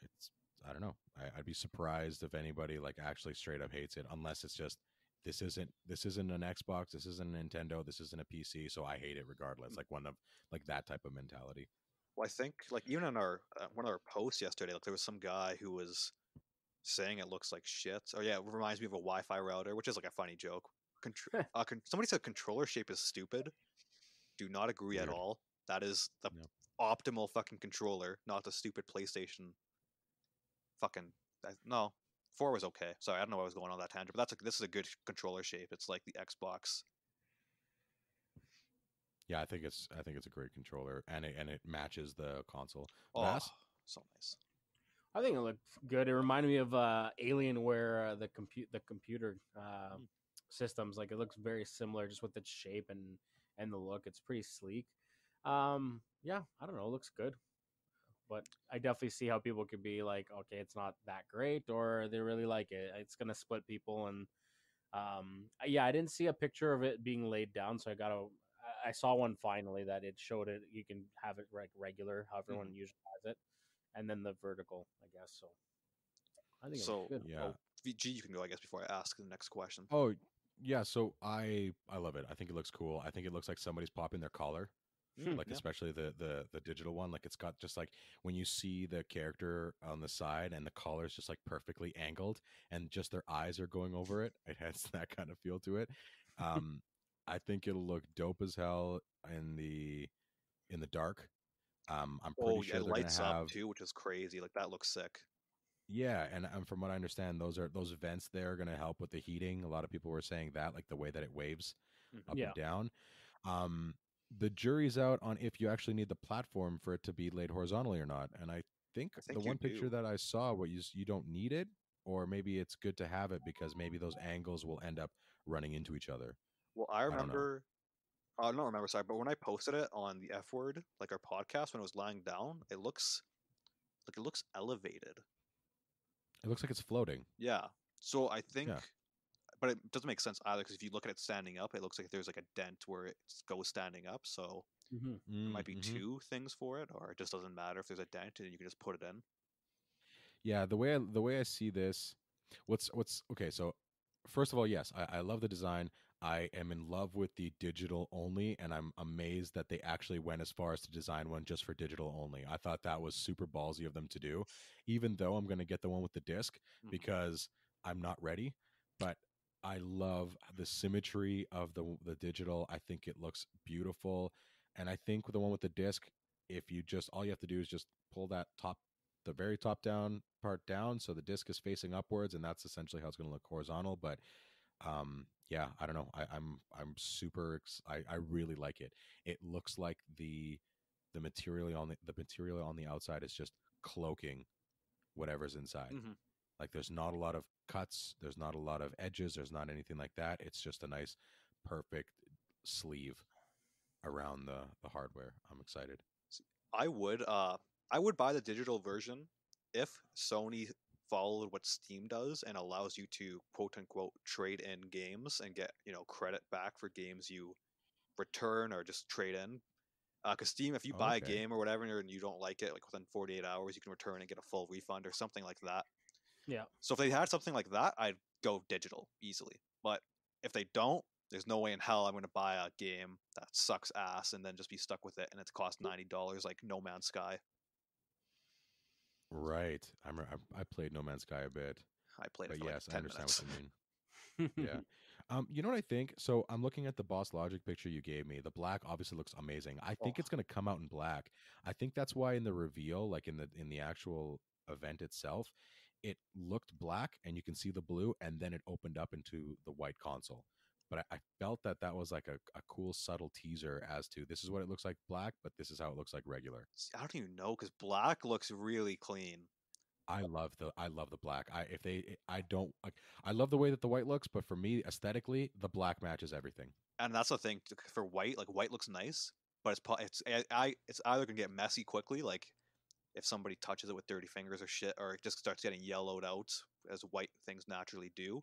it's, I don't know. I, I'd be surprised if anybody like actually straight up hates it, unless it's just, this isn't, this isn't an Xbox. This isn't a Nintendo. This isn't a P C. So I hate it regardless. Like, one of like that type of mentality. Well, I think like even on our, uh, one of our posts yesterday, like there was some guy who was saying it looks like shit. Oh yeah. It reminds me of a Wi-Fi router, which is like a funny joke. Contr- uh, con- somebody said controller shape is stupid. Do not agree Weird. At all. That is the yeah. optimal fucking controller, not the stupid PlayStation fucking I, no four was okay. Sorry, I don't know why I was going on that tangent, but that's like, this is a good controller shape. It's like the Xbox. Yeah, I think it's I think it's a great controller, and it and it matches the console. Oh, Mass? So nice. I think it looked good. It reminded me of uh, Alienware, uh, the compute the computer uh, mm. systems. Like, it looks very similar, just with its shape and and the look. It's pretty sleek. Um, yeah, I don't know. It looks good, but I definitely see how people could be like, okay, it's not that great, or they really like it. It's going to split people. And, um, yeah, I didn't see a picture of it being laid down. So I got to, I saw one finally that it showed it. You can have it like regular, how everyone mm-hmm. usually has it. And then the vertical, I guess. So I think it's so, good. Yeah. Oh, V G, you can go, I guess, before I ask the next question. Oh yeah. So I, I love it. I think it looks cool. I think it looks like somebody's popping their collar. Like, yeah. especially the, the the digital one, like it's got just like when you see the character on the side and the collar is just like perfectly angled and just their eyes are going over it. It has that kind of feel to it. Um, I think it'll look dope as hell in the in the dark. Um, I'm pretty oh, sure yeah, they're lights gonna have... up too, which is crazy. Like, that looks sick. Yeah, and, and from what I understand, those are those vents there are going to help with the heating. A lot of people were saying that, like the way that it waves up yeah. and down. Um. The jury's out on if you actually need the platform for it to be laid horizontally or not. And I think, I think the one do. picture that I saw, what you you don't need it, or maybe it's good to have it because maybe those angles will end up running into each other. Well, I remember, I don't, I don't remember, sorry, but when I posted it on the F word, like our podcast, when it was lying down, it looks like it looks elevated. It looks like it's floating. Yeah. So I think. Yeah. But it doesn't make sense either, because if you look at it standing up, it looks like there's like a dent where it goes standing up. So mm-hmm. there might be mm-hmm. two things for it, or it just doesn't matter if there's a dent and you can just put it in. Yeah, the way I, the way I see this, what's what's okay. So first of all, yes, I, I love the design. I am in love with the digital only, and I'm amazed that they actually went as far as to design one just for digital only. I thought that was super ballsy of them to do, even though I'm going to get the one with the disc mm-hmm. because I'm not ready, but. I love the symmetry of the the digital. I think it looks beautiful. And I think with the one with the disc, if you just, all you have to do is just pull that top, the very top down part down. So the disc is facing upwards, and that's essentially how it's going to look horizontal. But um, yeah, I don't know. I, I'm, I'm super, I, I really like it. It looks like the, the material on the, the material on the outside is just cloaking whatever's inside. Mm-hmm. Like, there's not a lot of cuts. There's not a lot of edges. There's not anything like that. It's just a nice, perfect sleeve around the, the hardware. I'm excited. I would uh, I would buy the digital version if Sony followed what Steam does and allows you to, quote unquote, trade in games and get, you know, credit back for games you return or just trade in. Because uh, Steam, if you buy okay. a game or whatever and you don't like it, like within forty-eight hours, you can return and get a full refund or something like that. Yeah. So if they had something like that, I'd go digital easily. But if they don't, there's no way in hell I'm going to buy a game that sucks ass and then just be stuck with it and it's cost ninety dollars like No Man's Sky. Right. I'm, I I played No Man's Sky a bit. I played it but for yes, like ten I understand minutes. What you mean. Yeah. Um, you know what I think? So I'm looking at the Boss Logic picture you gave me. The black obviously looks amazing. I think oh. it's going to come out in black. I think that's why in the reveal, like in the in the actual event itself, it looked black and you can see the blue, and then it opened up into the white console. But I, I felt that that was like a, a cool, subtle teaser as to this is what it looks like black, but this is how it looks like regular. See, I don't even know because black looks really clean. I love the I love the black. I if they I don't I, I love the way that the white looks, but for me aesthetically, the black matches everything. And that's the thing for white. Like white looks nice, but it's it's I, I it's either gonna get messy quickly, like if somebody touches it with dirty fingers or shit, or it just starts getting yellowed out as white things naturally do.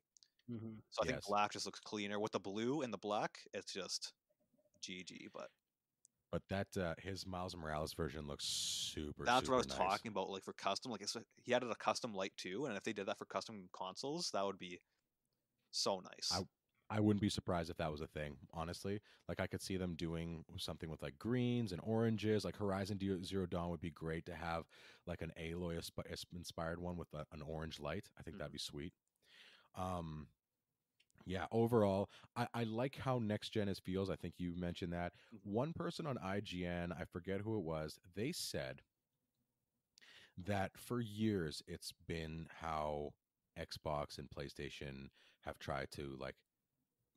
Mm-hmm. So I yes. think black just looks cleaner with the blue and the black. It's just G G, but but that uh, his Miles Morales version looks super. That's super what I was nice. talking about. Like for custom, like it's, he added a custom light too, and if they did that for custom consoles, that would be so nice. I I wouldn't be surprised if that was a thing. Honestly, like I could see them doing something with like greens and oranges. Like Horizon Zero Dawn would be great to have like an Aloy inspired one with a, an orange light. I think mm-hmm. that'd be sweet. Um. Yeah, overall, I, I like how next gen is feels. I think you mentioned that. One person on I G N, I forget who it was, they said that for years it's been how Xbox and PlayStation have tried to like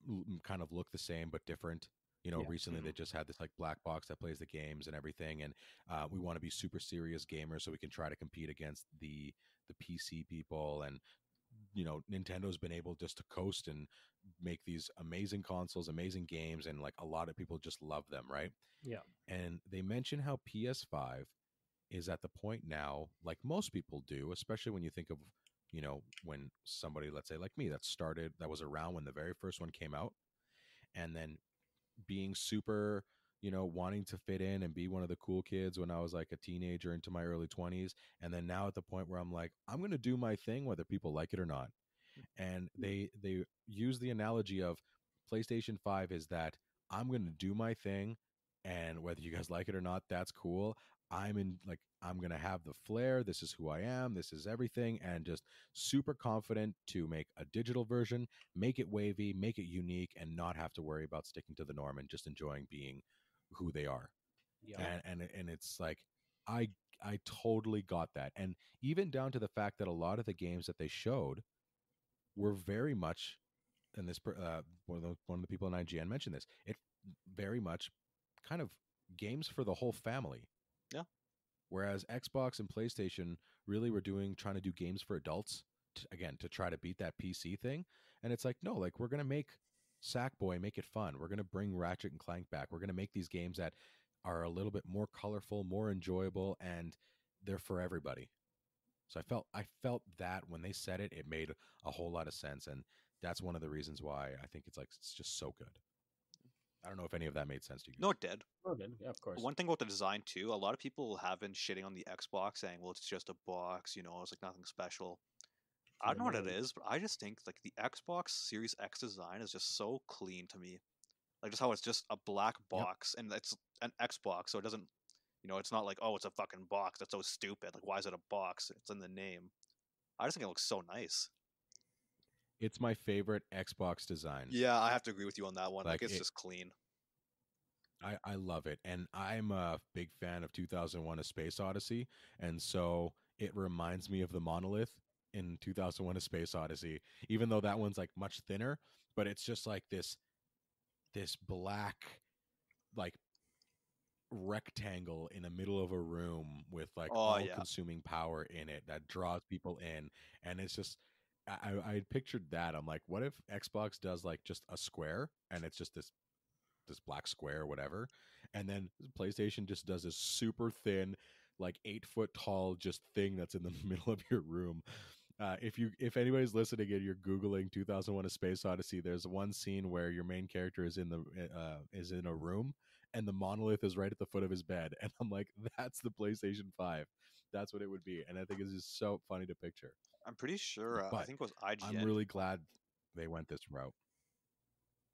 l- kind of look the same but different. You know, yeah. recently mm-hmm. they just had this like black box that plays the games and everything, and uh, we want to be super serious gamers so we can try to compete against the the P C people and. You know, Nintendo's been able just to coast and make these amazing consoles, amazing games, and like a lot of people just love them, right? Yeah. And they mention how P S five is at the point now, like most people do, especially when you think of, you know, when somebody, let's say like me, that started, that was around when the very first one came out, and then being super, you know, wanting to fit in and be one of the cool kids when I was like a teenager into my early twenties. And then now at the point where I'm like, I'm going to do my thing, whether people like it or not. And they, they use the analogy of PlayStation five is that I'm going to do my thing. And whether you guys like it or not, that's cool. I'm in like, I'm going to have the flair. This is who I am. This is everything. And just super confident to make a digital version, make it wavy, make it unique, and not have to worry about sticking to the norm and just enjoying being who they are. Yeah. And, and and it's like I I totally got that. And even down to the fact that a lot of the games that they showed were very much, and this uh, one of the one of the people in I G N mentioned this, it very much kind of games for the whole family. Yeah. Whereas Xbox and PlayStation really were doing trying to do games for adults to, again, to try to beat that P C thing. And it's like, no, like we're going to make Sackboy, make it fun. We're going to bring Ratchet and Clank back. We're going to make these games that are a little bit more colorful, more enjoyable, and they're for everybody. So I felt I felt that when they said it, it made a whole lot of sense, and that's one of the reasons why I think it's like it's just so good. I don't know if any of that made sense to you. No, it did. No, it did. Yeah, of course. One thing about the design too, a lot of people have been shitting on the Xbox, saying, "Well, it's just a box, you know, it's like nothing special." I don't know what it is, but I just think like the Xbox Series X design is just so clean to me. Like just how it's just a black box yep. and it's an Xbox, so it doesn't, you know, it's not like, oh, it's a fucking box. That's so stupid. Like, why is it a box? It's in the name. I just think it looks so nice. It's my favorite Xbox design. Yeah, I have to agree with you on that one. Like, like it's it, just clean. I, I love it. And I'm a big fan of two thousand one A Space Odyssey. And so it reminds me of the monolith in two thousand one A Space Odyssey, even though that one's like much thinner, but it's just like this this black like rectangle in the middle of a room with like oh, all yeah. consuming power in it that draws people in. And it's just I, I pictured that. I'm like, what if Xbox does like just a square and it's just this this black square or whatever, and then PlayStation just does this super thin like eight foot tall just thing that's in the middle of your room. Uh, if you if anybody's listening and you're googling two thousand one A Space Odyssey, there's one scene where your main character is in the uh, is in a room and the monolith is right at the foot of his bed, and I'm like, that's the PlayStation five. That's what it would be, and I think it's just so funny to picture. I'm pretty sure. Uh, I think it was I G N. I'm really glad they went this route.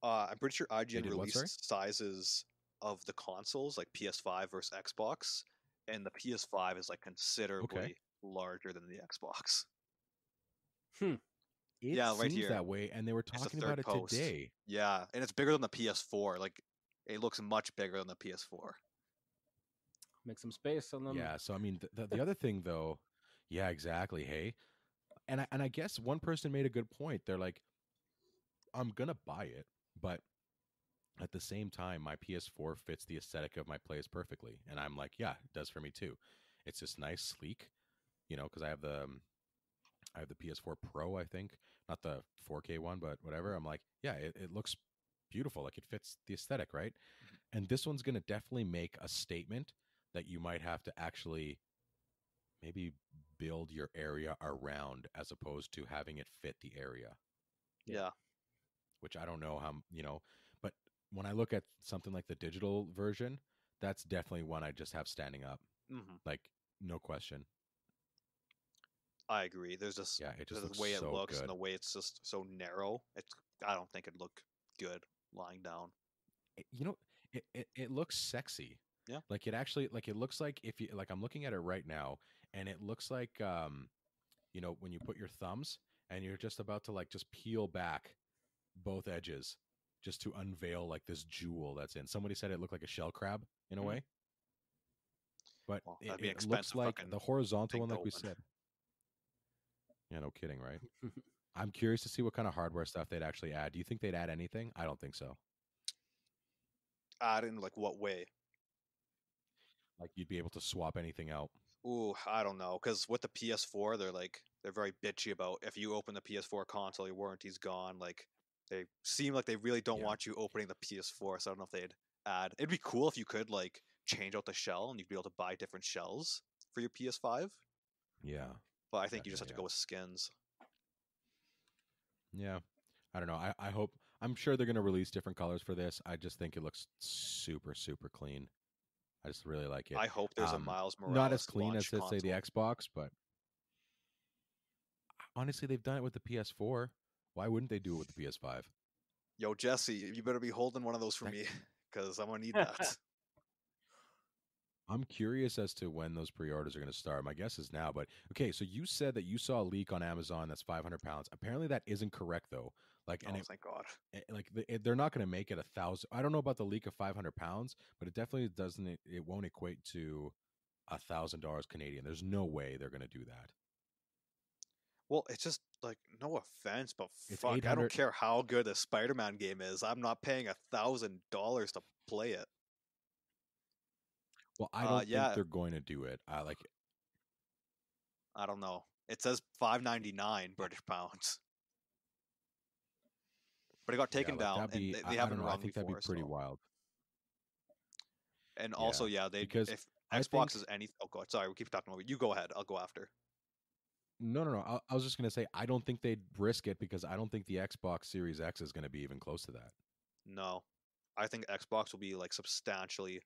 Uh, I'm pretty sure I G N released what, sizes of the consoles, like P S five versus Xbox. And the P S five is like considerably okay. larger than the Xbox. Hmm. It yeah, seems right here. that way, and they were talking about it post. today. Yeah, and it's bigger than the P S four. Like, it looks much bigger than the P S four. Make some space on them. Yeah, so I mean, the, the other thing though, yeah, exactly. Hey, and I, and I guess one person made a good point. They're like, I'm gonna buy it, but at the same time, my P S four fits the aesthetic of my plays perfectly, and I'm like, yeah, it does for me too. It's just nice, sleek, you know, because I have the. Um, I have the P S four Pro, I think, not the four K one, but whatever. I'm like, yeah, it, it looks beautiful. Like, it fits the aesthetic, right? Mm-hmm. And this one's going to definitely make a statement that you might have to actually maybe build your area around, as opposed to having it fit the area. Yeah. Which I don't know how, you know, but when I look at something like the digital version, that's definitely one I just have standing up. Mm-hmm. Like, no question. I agree. There's just, yeah, it just there's the way so it looks good. And the way it's just so narrow. It's I don't think it'd look good lying down. It, you know, it, it it looks sexy. Yeah, like it actually like it looks like if you like I'm looking at it right now, and it looks like um, you know, when you put your thumbs and you're just about to like just peel back both edges just to unveil like this jewel that's in. Somebody said it looked like a shell crab in a mm-hmm. way, but well, it, it looks like the horizontal one, like we said. Yeah, no kidding, right? I'm curious to see what kind of hardware stuff they'd actually add. Do you think they'd add anything? I don't think so. Add in like what way? Like you'd be able to swap anything out. Ooh, I don't know. Because with the P S four, they're like they're very bitchy about if you open the P S four console, your warranty's gone. Like they seem like they really don't yeah. want you opening the P S four. So I don't know if they'd add. It'd be cool if you could like change out the shell and you'd be able to buy different shells for your P S five. Yeah. But I think gotcha, you just have to yeah. go with skins. Yeah. I don't know. I, I hope... I'm sure they're going to release different colors for this. I just think it looks super, super clean. I just really like it. I hope there's um, a Miles Morales not as clean as, let's say, the Xbox, but... Honestly, they've done it with the P S four. Why wouldn't they do it with the P S five? Yo, Jesse, you better be holding one of those for me, because I'm going to need that. I'm curious as to when those pre-orders are going to start. My guess is now, but okay. So you said that you saw a leak on Amazon that's five hundred pounds. Apparently, that isn't correct though. Like, oh, and it, thank God. It, like it, they're not going to make it a thousand. I don't know about the leak of five hundred pounds, but it definitely doesn't. It, it won't equate to a thousand dollars Canadian. There's no way they're going to do that. Well, it's just like no offense, but it's fuck, eight hundred I don't care how good a Spider-Man game is. I'm not paying a thousand dollars to play it. Well, I don't uh, yeah. think they're going to do it. I like. It. I don't know. It says five ninety nine British pounds, but it got taken yeah, like down. Be, and they, they I, haven't I run I think before, that'd be pretty so. wild. And yeah, also, yeah, they because if Xbox think, is any. Oh God, sorry, we keep talking over you. Go ahead. I'll go after. No, no, no. I, I was just gonna say I don't think they'd risk it because I don't think the Xbox Series X is gonna be even close to that. No. I think Xbox will be like substantially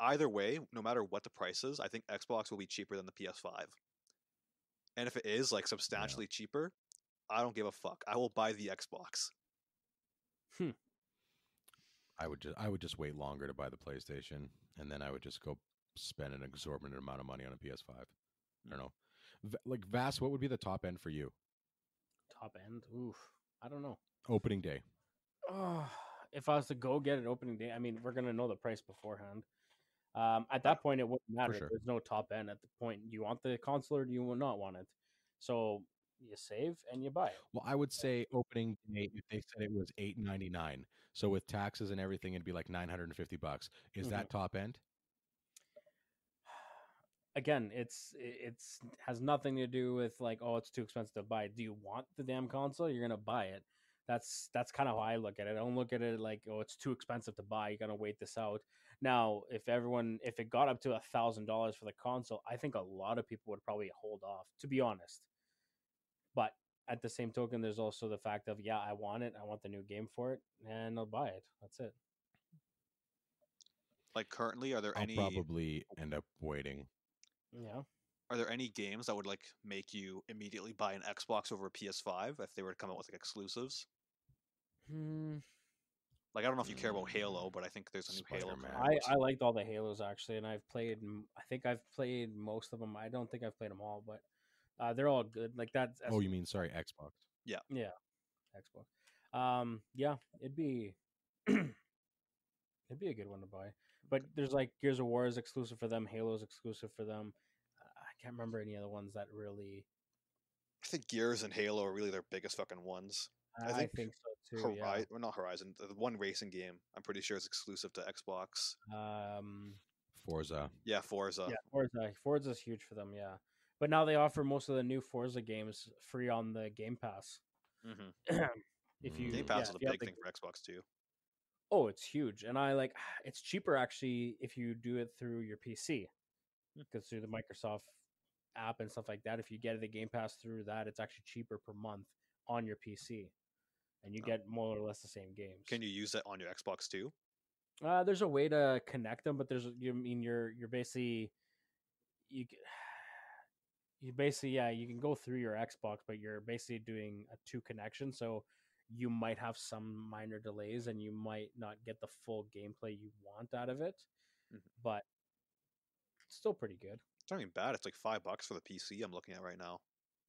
either way, no matter what the price is. I think Xbox will be cheaper than the P S five. And if it is like substantially yeah. cheaper, I don't give a fuck. I will buy the Xbox. Hmm. I would just I would just wait longer to buy the PlayStation, and then I would just go spend an exorbitant amount of money on a P S five. I don't know. V- like Vass, what would be the top end for you? Top end? Oof. I don't know. Opening day. Oh. If I was to go get an opening day, I mean, we're going to know the price beforehand. Um, at that point, it wouldn't matter. Sure. There's no top end at the point. You want the console or do you not want it? So you save and you buy it. Well, I would say opening day, if they said it was eight ninety-nine. So with taxes and everything, it'd be like nine hundred fifty bucks. Is mm-hmm. that top end? Again, it's it's has nothing to do with like, oh, it's too expensive to buy. Do you want the damn console? You're going to buy it. That's that's kind of how I look at it. I don't look at it like, oh, it's too expensive to buy. You got to wait this out. Now, if everyone, if it got up to one thousand dollars for the console, I think a lot of people would probably hold off, to be honest. But at the same token, there's also the fact of, yeah, I want it. I want the new game for it, and I'll buy it. That's it. Like currently, are there I'll any... I'll probably end up waiting. Yeah. Are there any games that would like make you immediately buy an Xbox over a P S five if they were to come out with like exclusives? Hmm. Like, I don't know if you care about Halo, but I think there's a new Spider-Man. Halo. I, I liked all the Halos, actually, and I've played, I think I've played most of them. I don't think I've played them all, but uh, they're all good. Like that. Oh, you mean, sorry, Xbox. Yeah. Yeah. Xbox. Um, yeah, it'd be, it'd be a good one to buy. But there's like Gears of War is exclusive for them. Halo is exclusive for them. Uh, I can't remember any other ones that really. I think Gears and Halo are really their biggest fucking ones. I think, I think so too. Hori- yeah. Well, not Horizon. The one racing game, I'm pretty sure, is exclusive to Xbox. Um, Forza. Yeah, Forza. Yeah, Forza. Forza's huge for them. Yeah, but now they offer most of the new Forza games free on the Game Pass. Mm-hmm. if you Game Pass yeah, is a big thing the... for Xbox too. Oh, it's huge, and I like it's cheaper actually if you do it through your P C, because through the Microsoft app and stuff like that. If you get the Game Pass through that, it's actually cheaper per month on your P C. And you get more or less the same games. Can you use that on your Xbox too? Uh, there's a way to connect them, but there's you I mean you're you're basically you you basically yeah you can go through your Xbox, but you're basically doing a two connection, so you might have some minor delays and you might not get the full gameplay you want out of it, mm-hmm. but it's still pretty good. It's not even bad. It's like five bucks for the P C I'm looking at right now.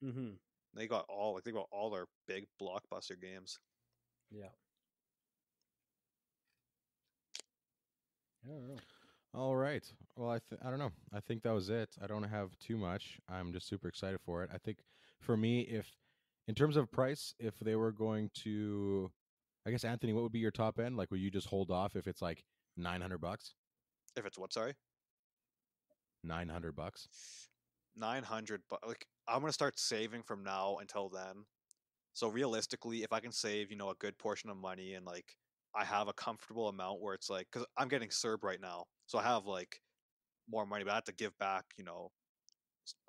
Mm-hmm. They got all like they got all their big blockbuster games. Yeah. I don't know. All right. Well, I th- I don't know. I think that was it. I don't have too much. I'm just super excited for it. I think for me, if in terms of price, if they were going to, I guess Anthony, what would be your top end? Like, would you just hold off if it's like nine hundred bucks? If it's what? Sorry. Nine hundred bucks. Nine hundred, but like I'm gonna start saving from now until then. So realistically, if I can save, you know, a good portion of money and like I have a comfortable amount where it's like, because I'm getting S R B right now, so I have like more money, but I have to give back, you know,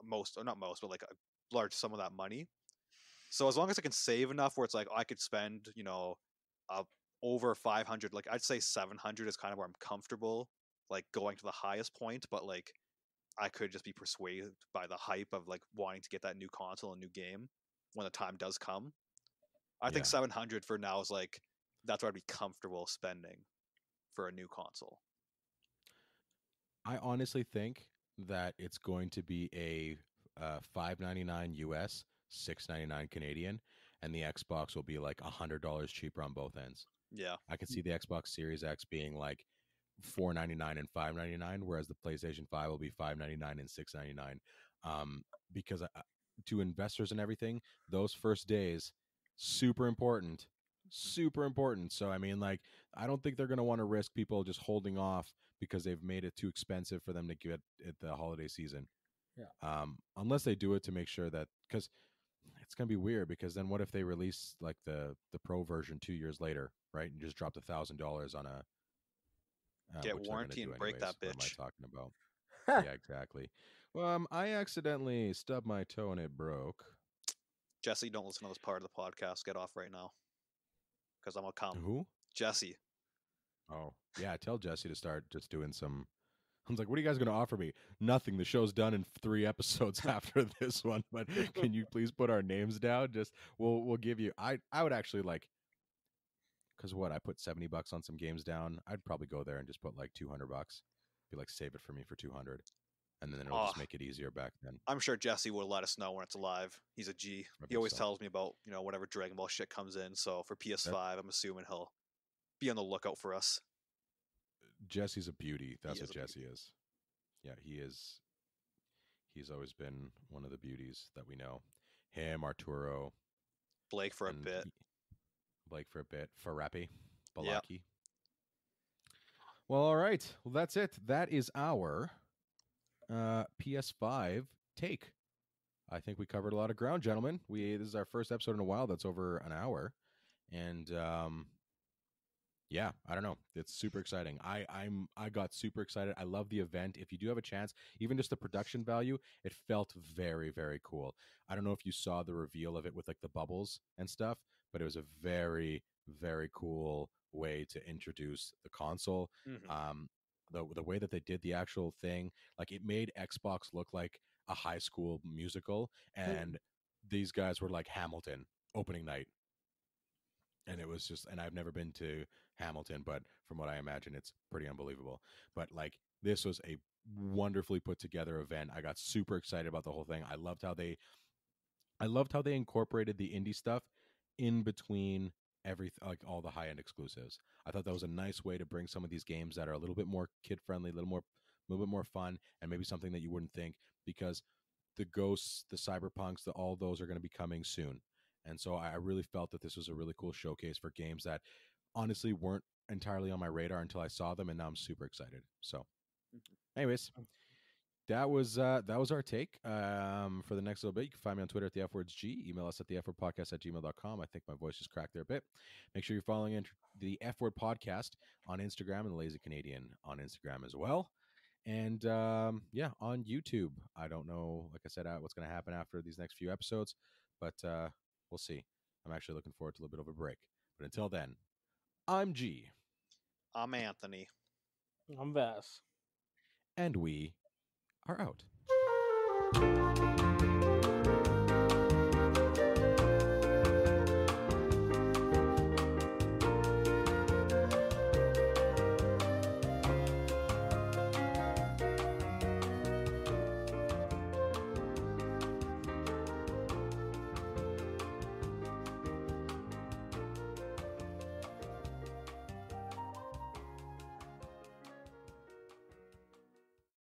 most or not most, but like a large sum of that money. So as long as I can save enough where it's like I could spend, you know, uh, over five hundred, like I'd say seven hundred is kind of where I'm comfortable, like going to the highest point, but like. I could just be persuaded by the hype of like wanting to get that new console and new game when the time does come. I yeah. think seven hundred for now is like, that's where I'd be comfortable spending for a new console. I honestly think that it's going to be a uh, five ninety-nine U S, six ninety-nine Canadian, and the Xbox will be like one hundred dollars cheaper on both ends. Yeah. I can see the Xbox Series X being like, four ninety-nine and five ninety-nine, whereas the PlayStation five will be five ninety-nine and six ninety-nine. Um, because I, to investors and everything, those first days, super important, super important. So I mean, like, I don't think they're going to want to risk people just holding off because they've made it too expensive for them to get at the holiday season. Yeah. Um, unless they do it to make sure that, because it's going to be weird. Because then, what if they release like the the Pro version two years later, right, and just dropped a thousand dollars on a Uh, get warranty and break anyways. That bitch. What am I talking about? Yeah, exactly. Well, um, I accidentally stubbed my toe and it broke. Jesse, don't listen to this part of the podcast. Get off right now, because I'm gonna come. Who? Jesse. Oh yeah, tell Jesse to start just doing some. I was like, what are you guys gonna offer me? Nothing. The show's done in three episodes after this one. But can you please put our names down? Just we'll we'll give you. I I would actually like. Because what, I put seventy bucks on some games down. I'd probably go there and just put like two hundred bucks. Be like, save it for me for two hundred. And then it'll oh, just make it easier back then. I'm sure Jesse will let us know when it's live. He's a G. He always so. tells me about, you know, whatever Dragon Ball shit comes in. So for P S five, that, I'm assuming he'll be on the lookout for us. Jesse's a beauty. That's what Jesse beauty. is. Yeah, he is. He's always been one of the beauties that we know. Him, Arturo. Blake for a bit. He, Blake for a bit. Farapi. Balaki. Yep. Well, all right. Well, that's it. That is our uh, P S five take. I think we covered a lot of ground, gentlemen. We This is our first episode in a while. That's over an hour. And um, yeah, I don't know. It's super exciting. I I'm I got super excited. I love the event. If you do have a chance, even just the production value, it felt very, very cool. I don't know if you saw the reveal of it with like the bubbles and stuff. But it was a very, very cool way to introduce the console. Mm-hmm. Um, the the way that they did the actual thing, like it made Xbox look like a high school musical, and mm-hmm. these guys were like Hamilton opening night. And it was just, and I've never been to Hamilton, but from what I imagine, it's pretty unbelievable. But like, this was a wonderfully put together event. I got super excited about the whole thing. I loved how they, I loved how they incorporated the indie stuff in between everything, like all the high end exclusives. I thought that was a nice way to bring some of these games that are a little bit more kid friendly, a little more, a little bit more fun, and maybe something that you wouldn't think, because the Ghosts, the Cyberpunks, the, all those are going to be coming soon. And so I really felt that this was a really cool showcase for games that honestly weren't entirely on my radar until I saw them, and now I'm super excited. So anyways, that was uh, that was our take um, for the next little bit. You can find me on Twitter at the F-Words G. Email us at the F-Word Podcast at gmail dot com. I think my voice just cracked there a bit. Make sure you're following the F-Word Podcast on Instagram and the Lazy Canadian on Instagram as well. And um, yeah, on YouTube. I don't know, like I said, what's going to happen after these next few episodes, but uh, we'll see. I'm actually looking forward to a little bit of a break. But until then, I'm G. I'm Anthony. I'm Vass. And we are out.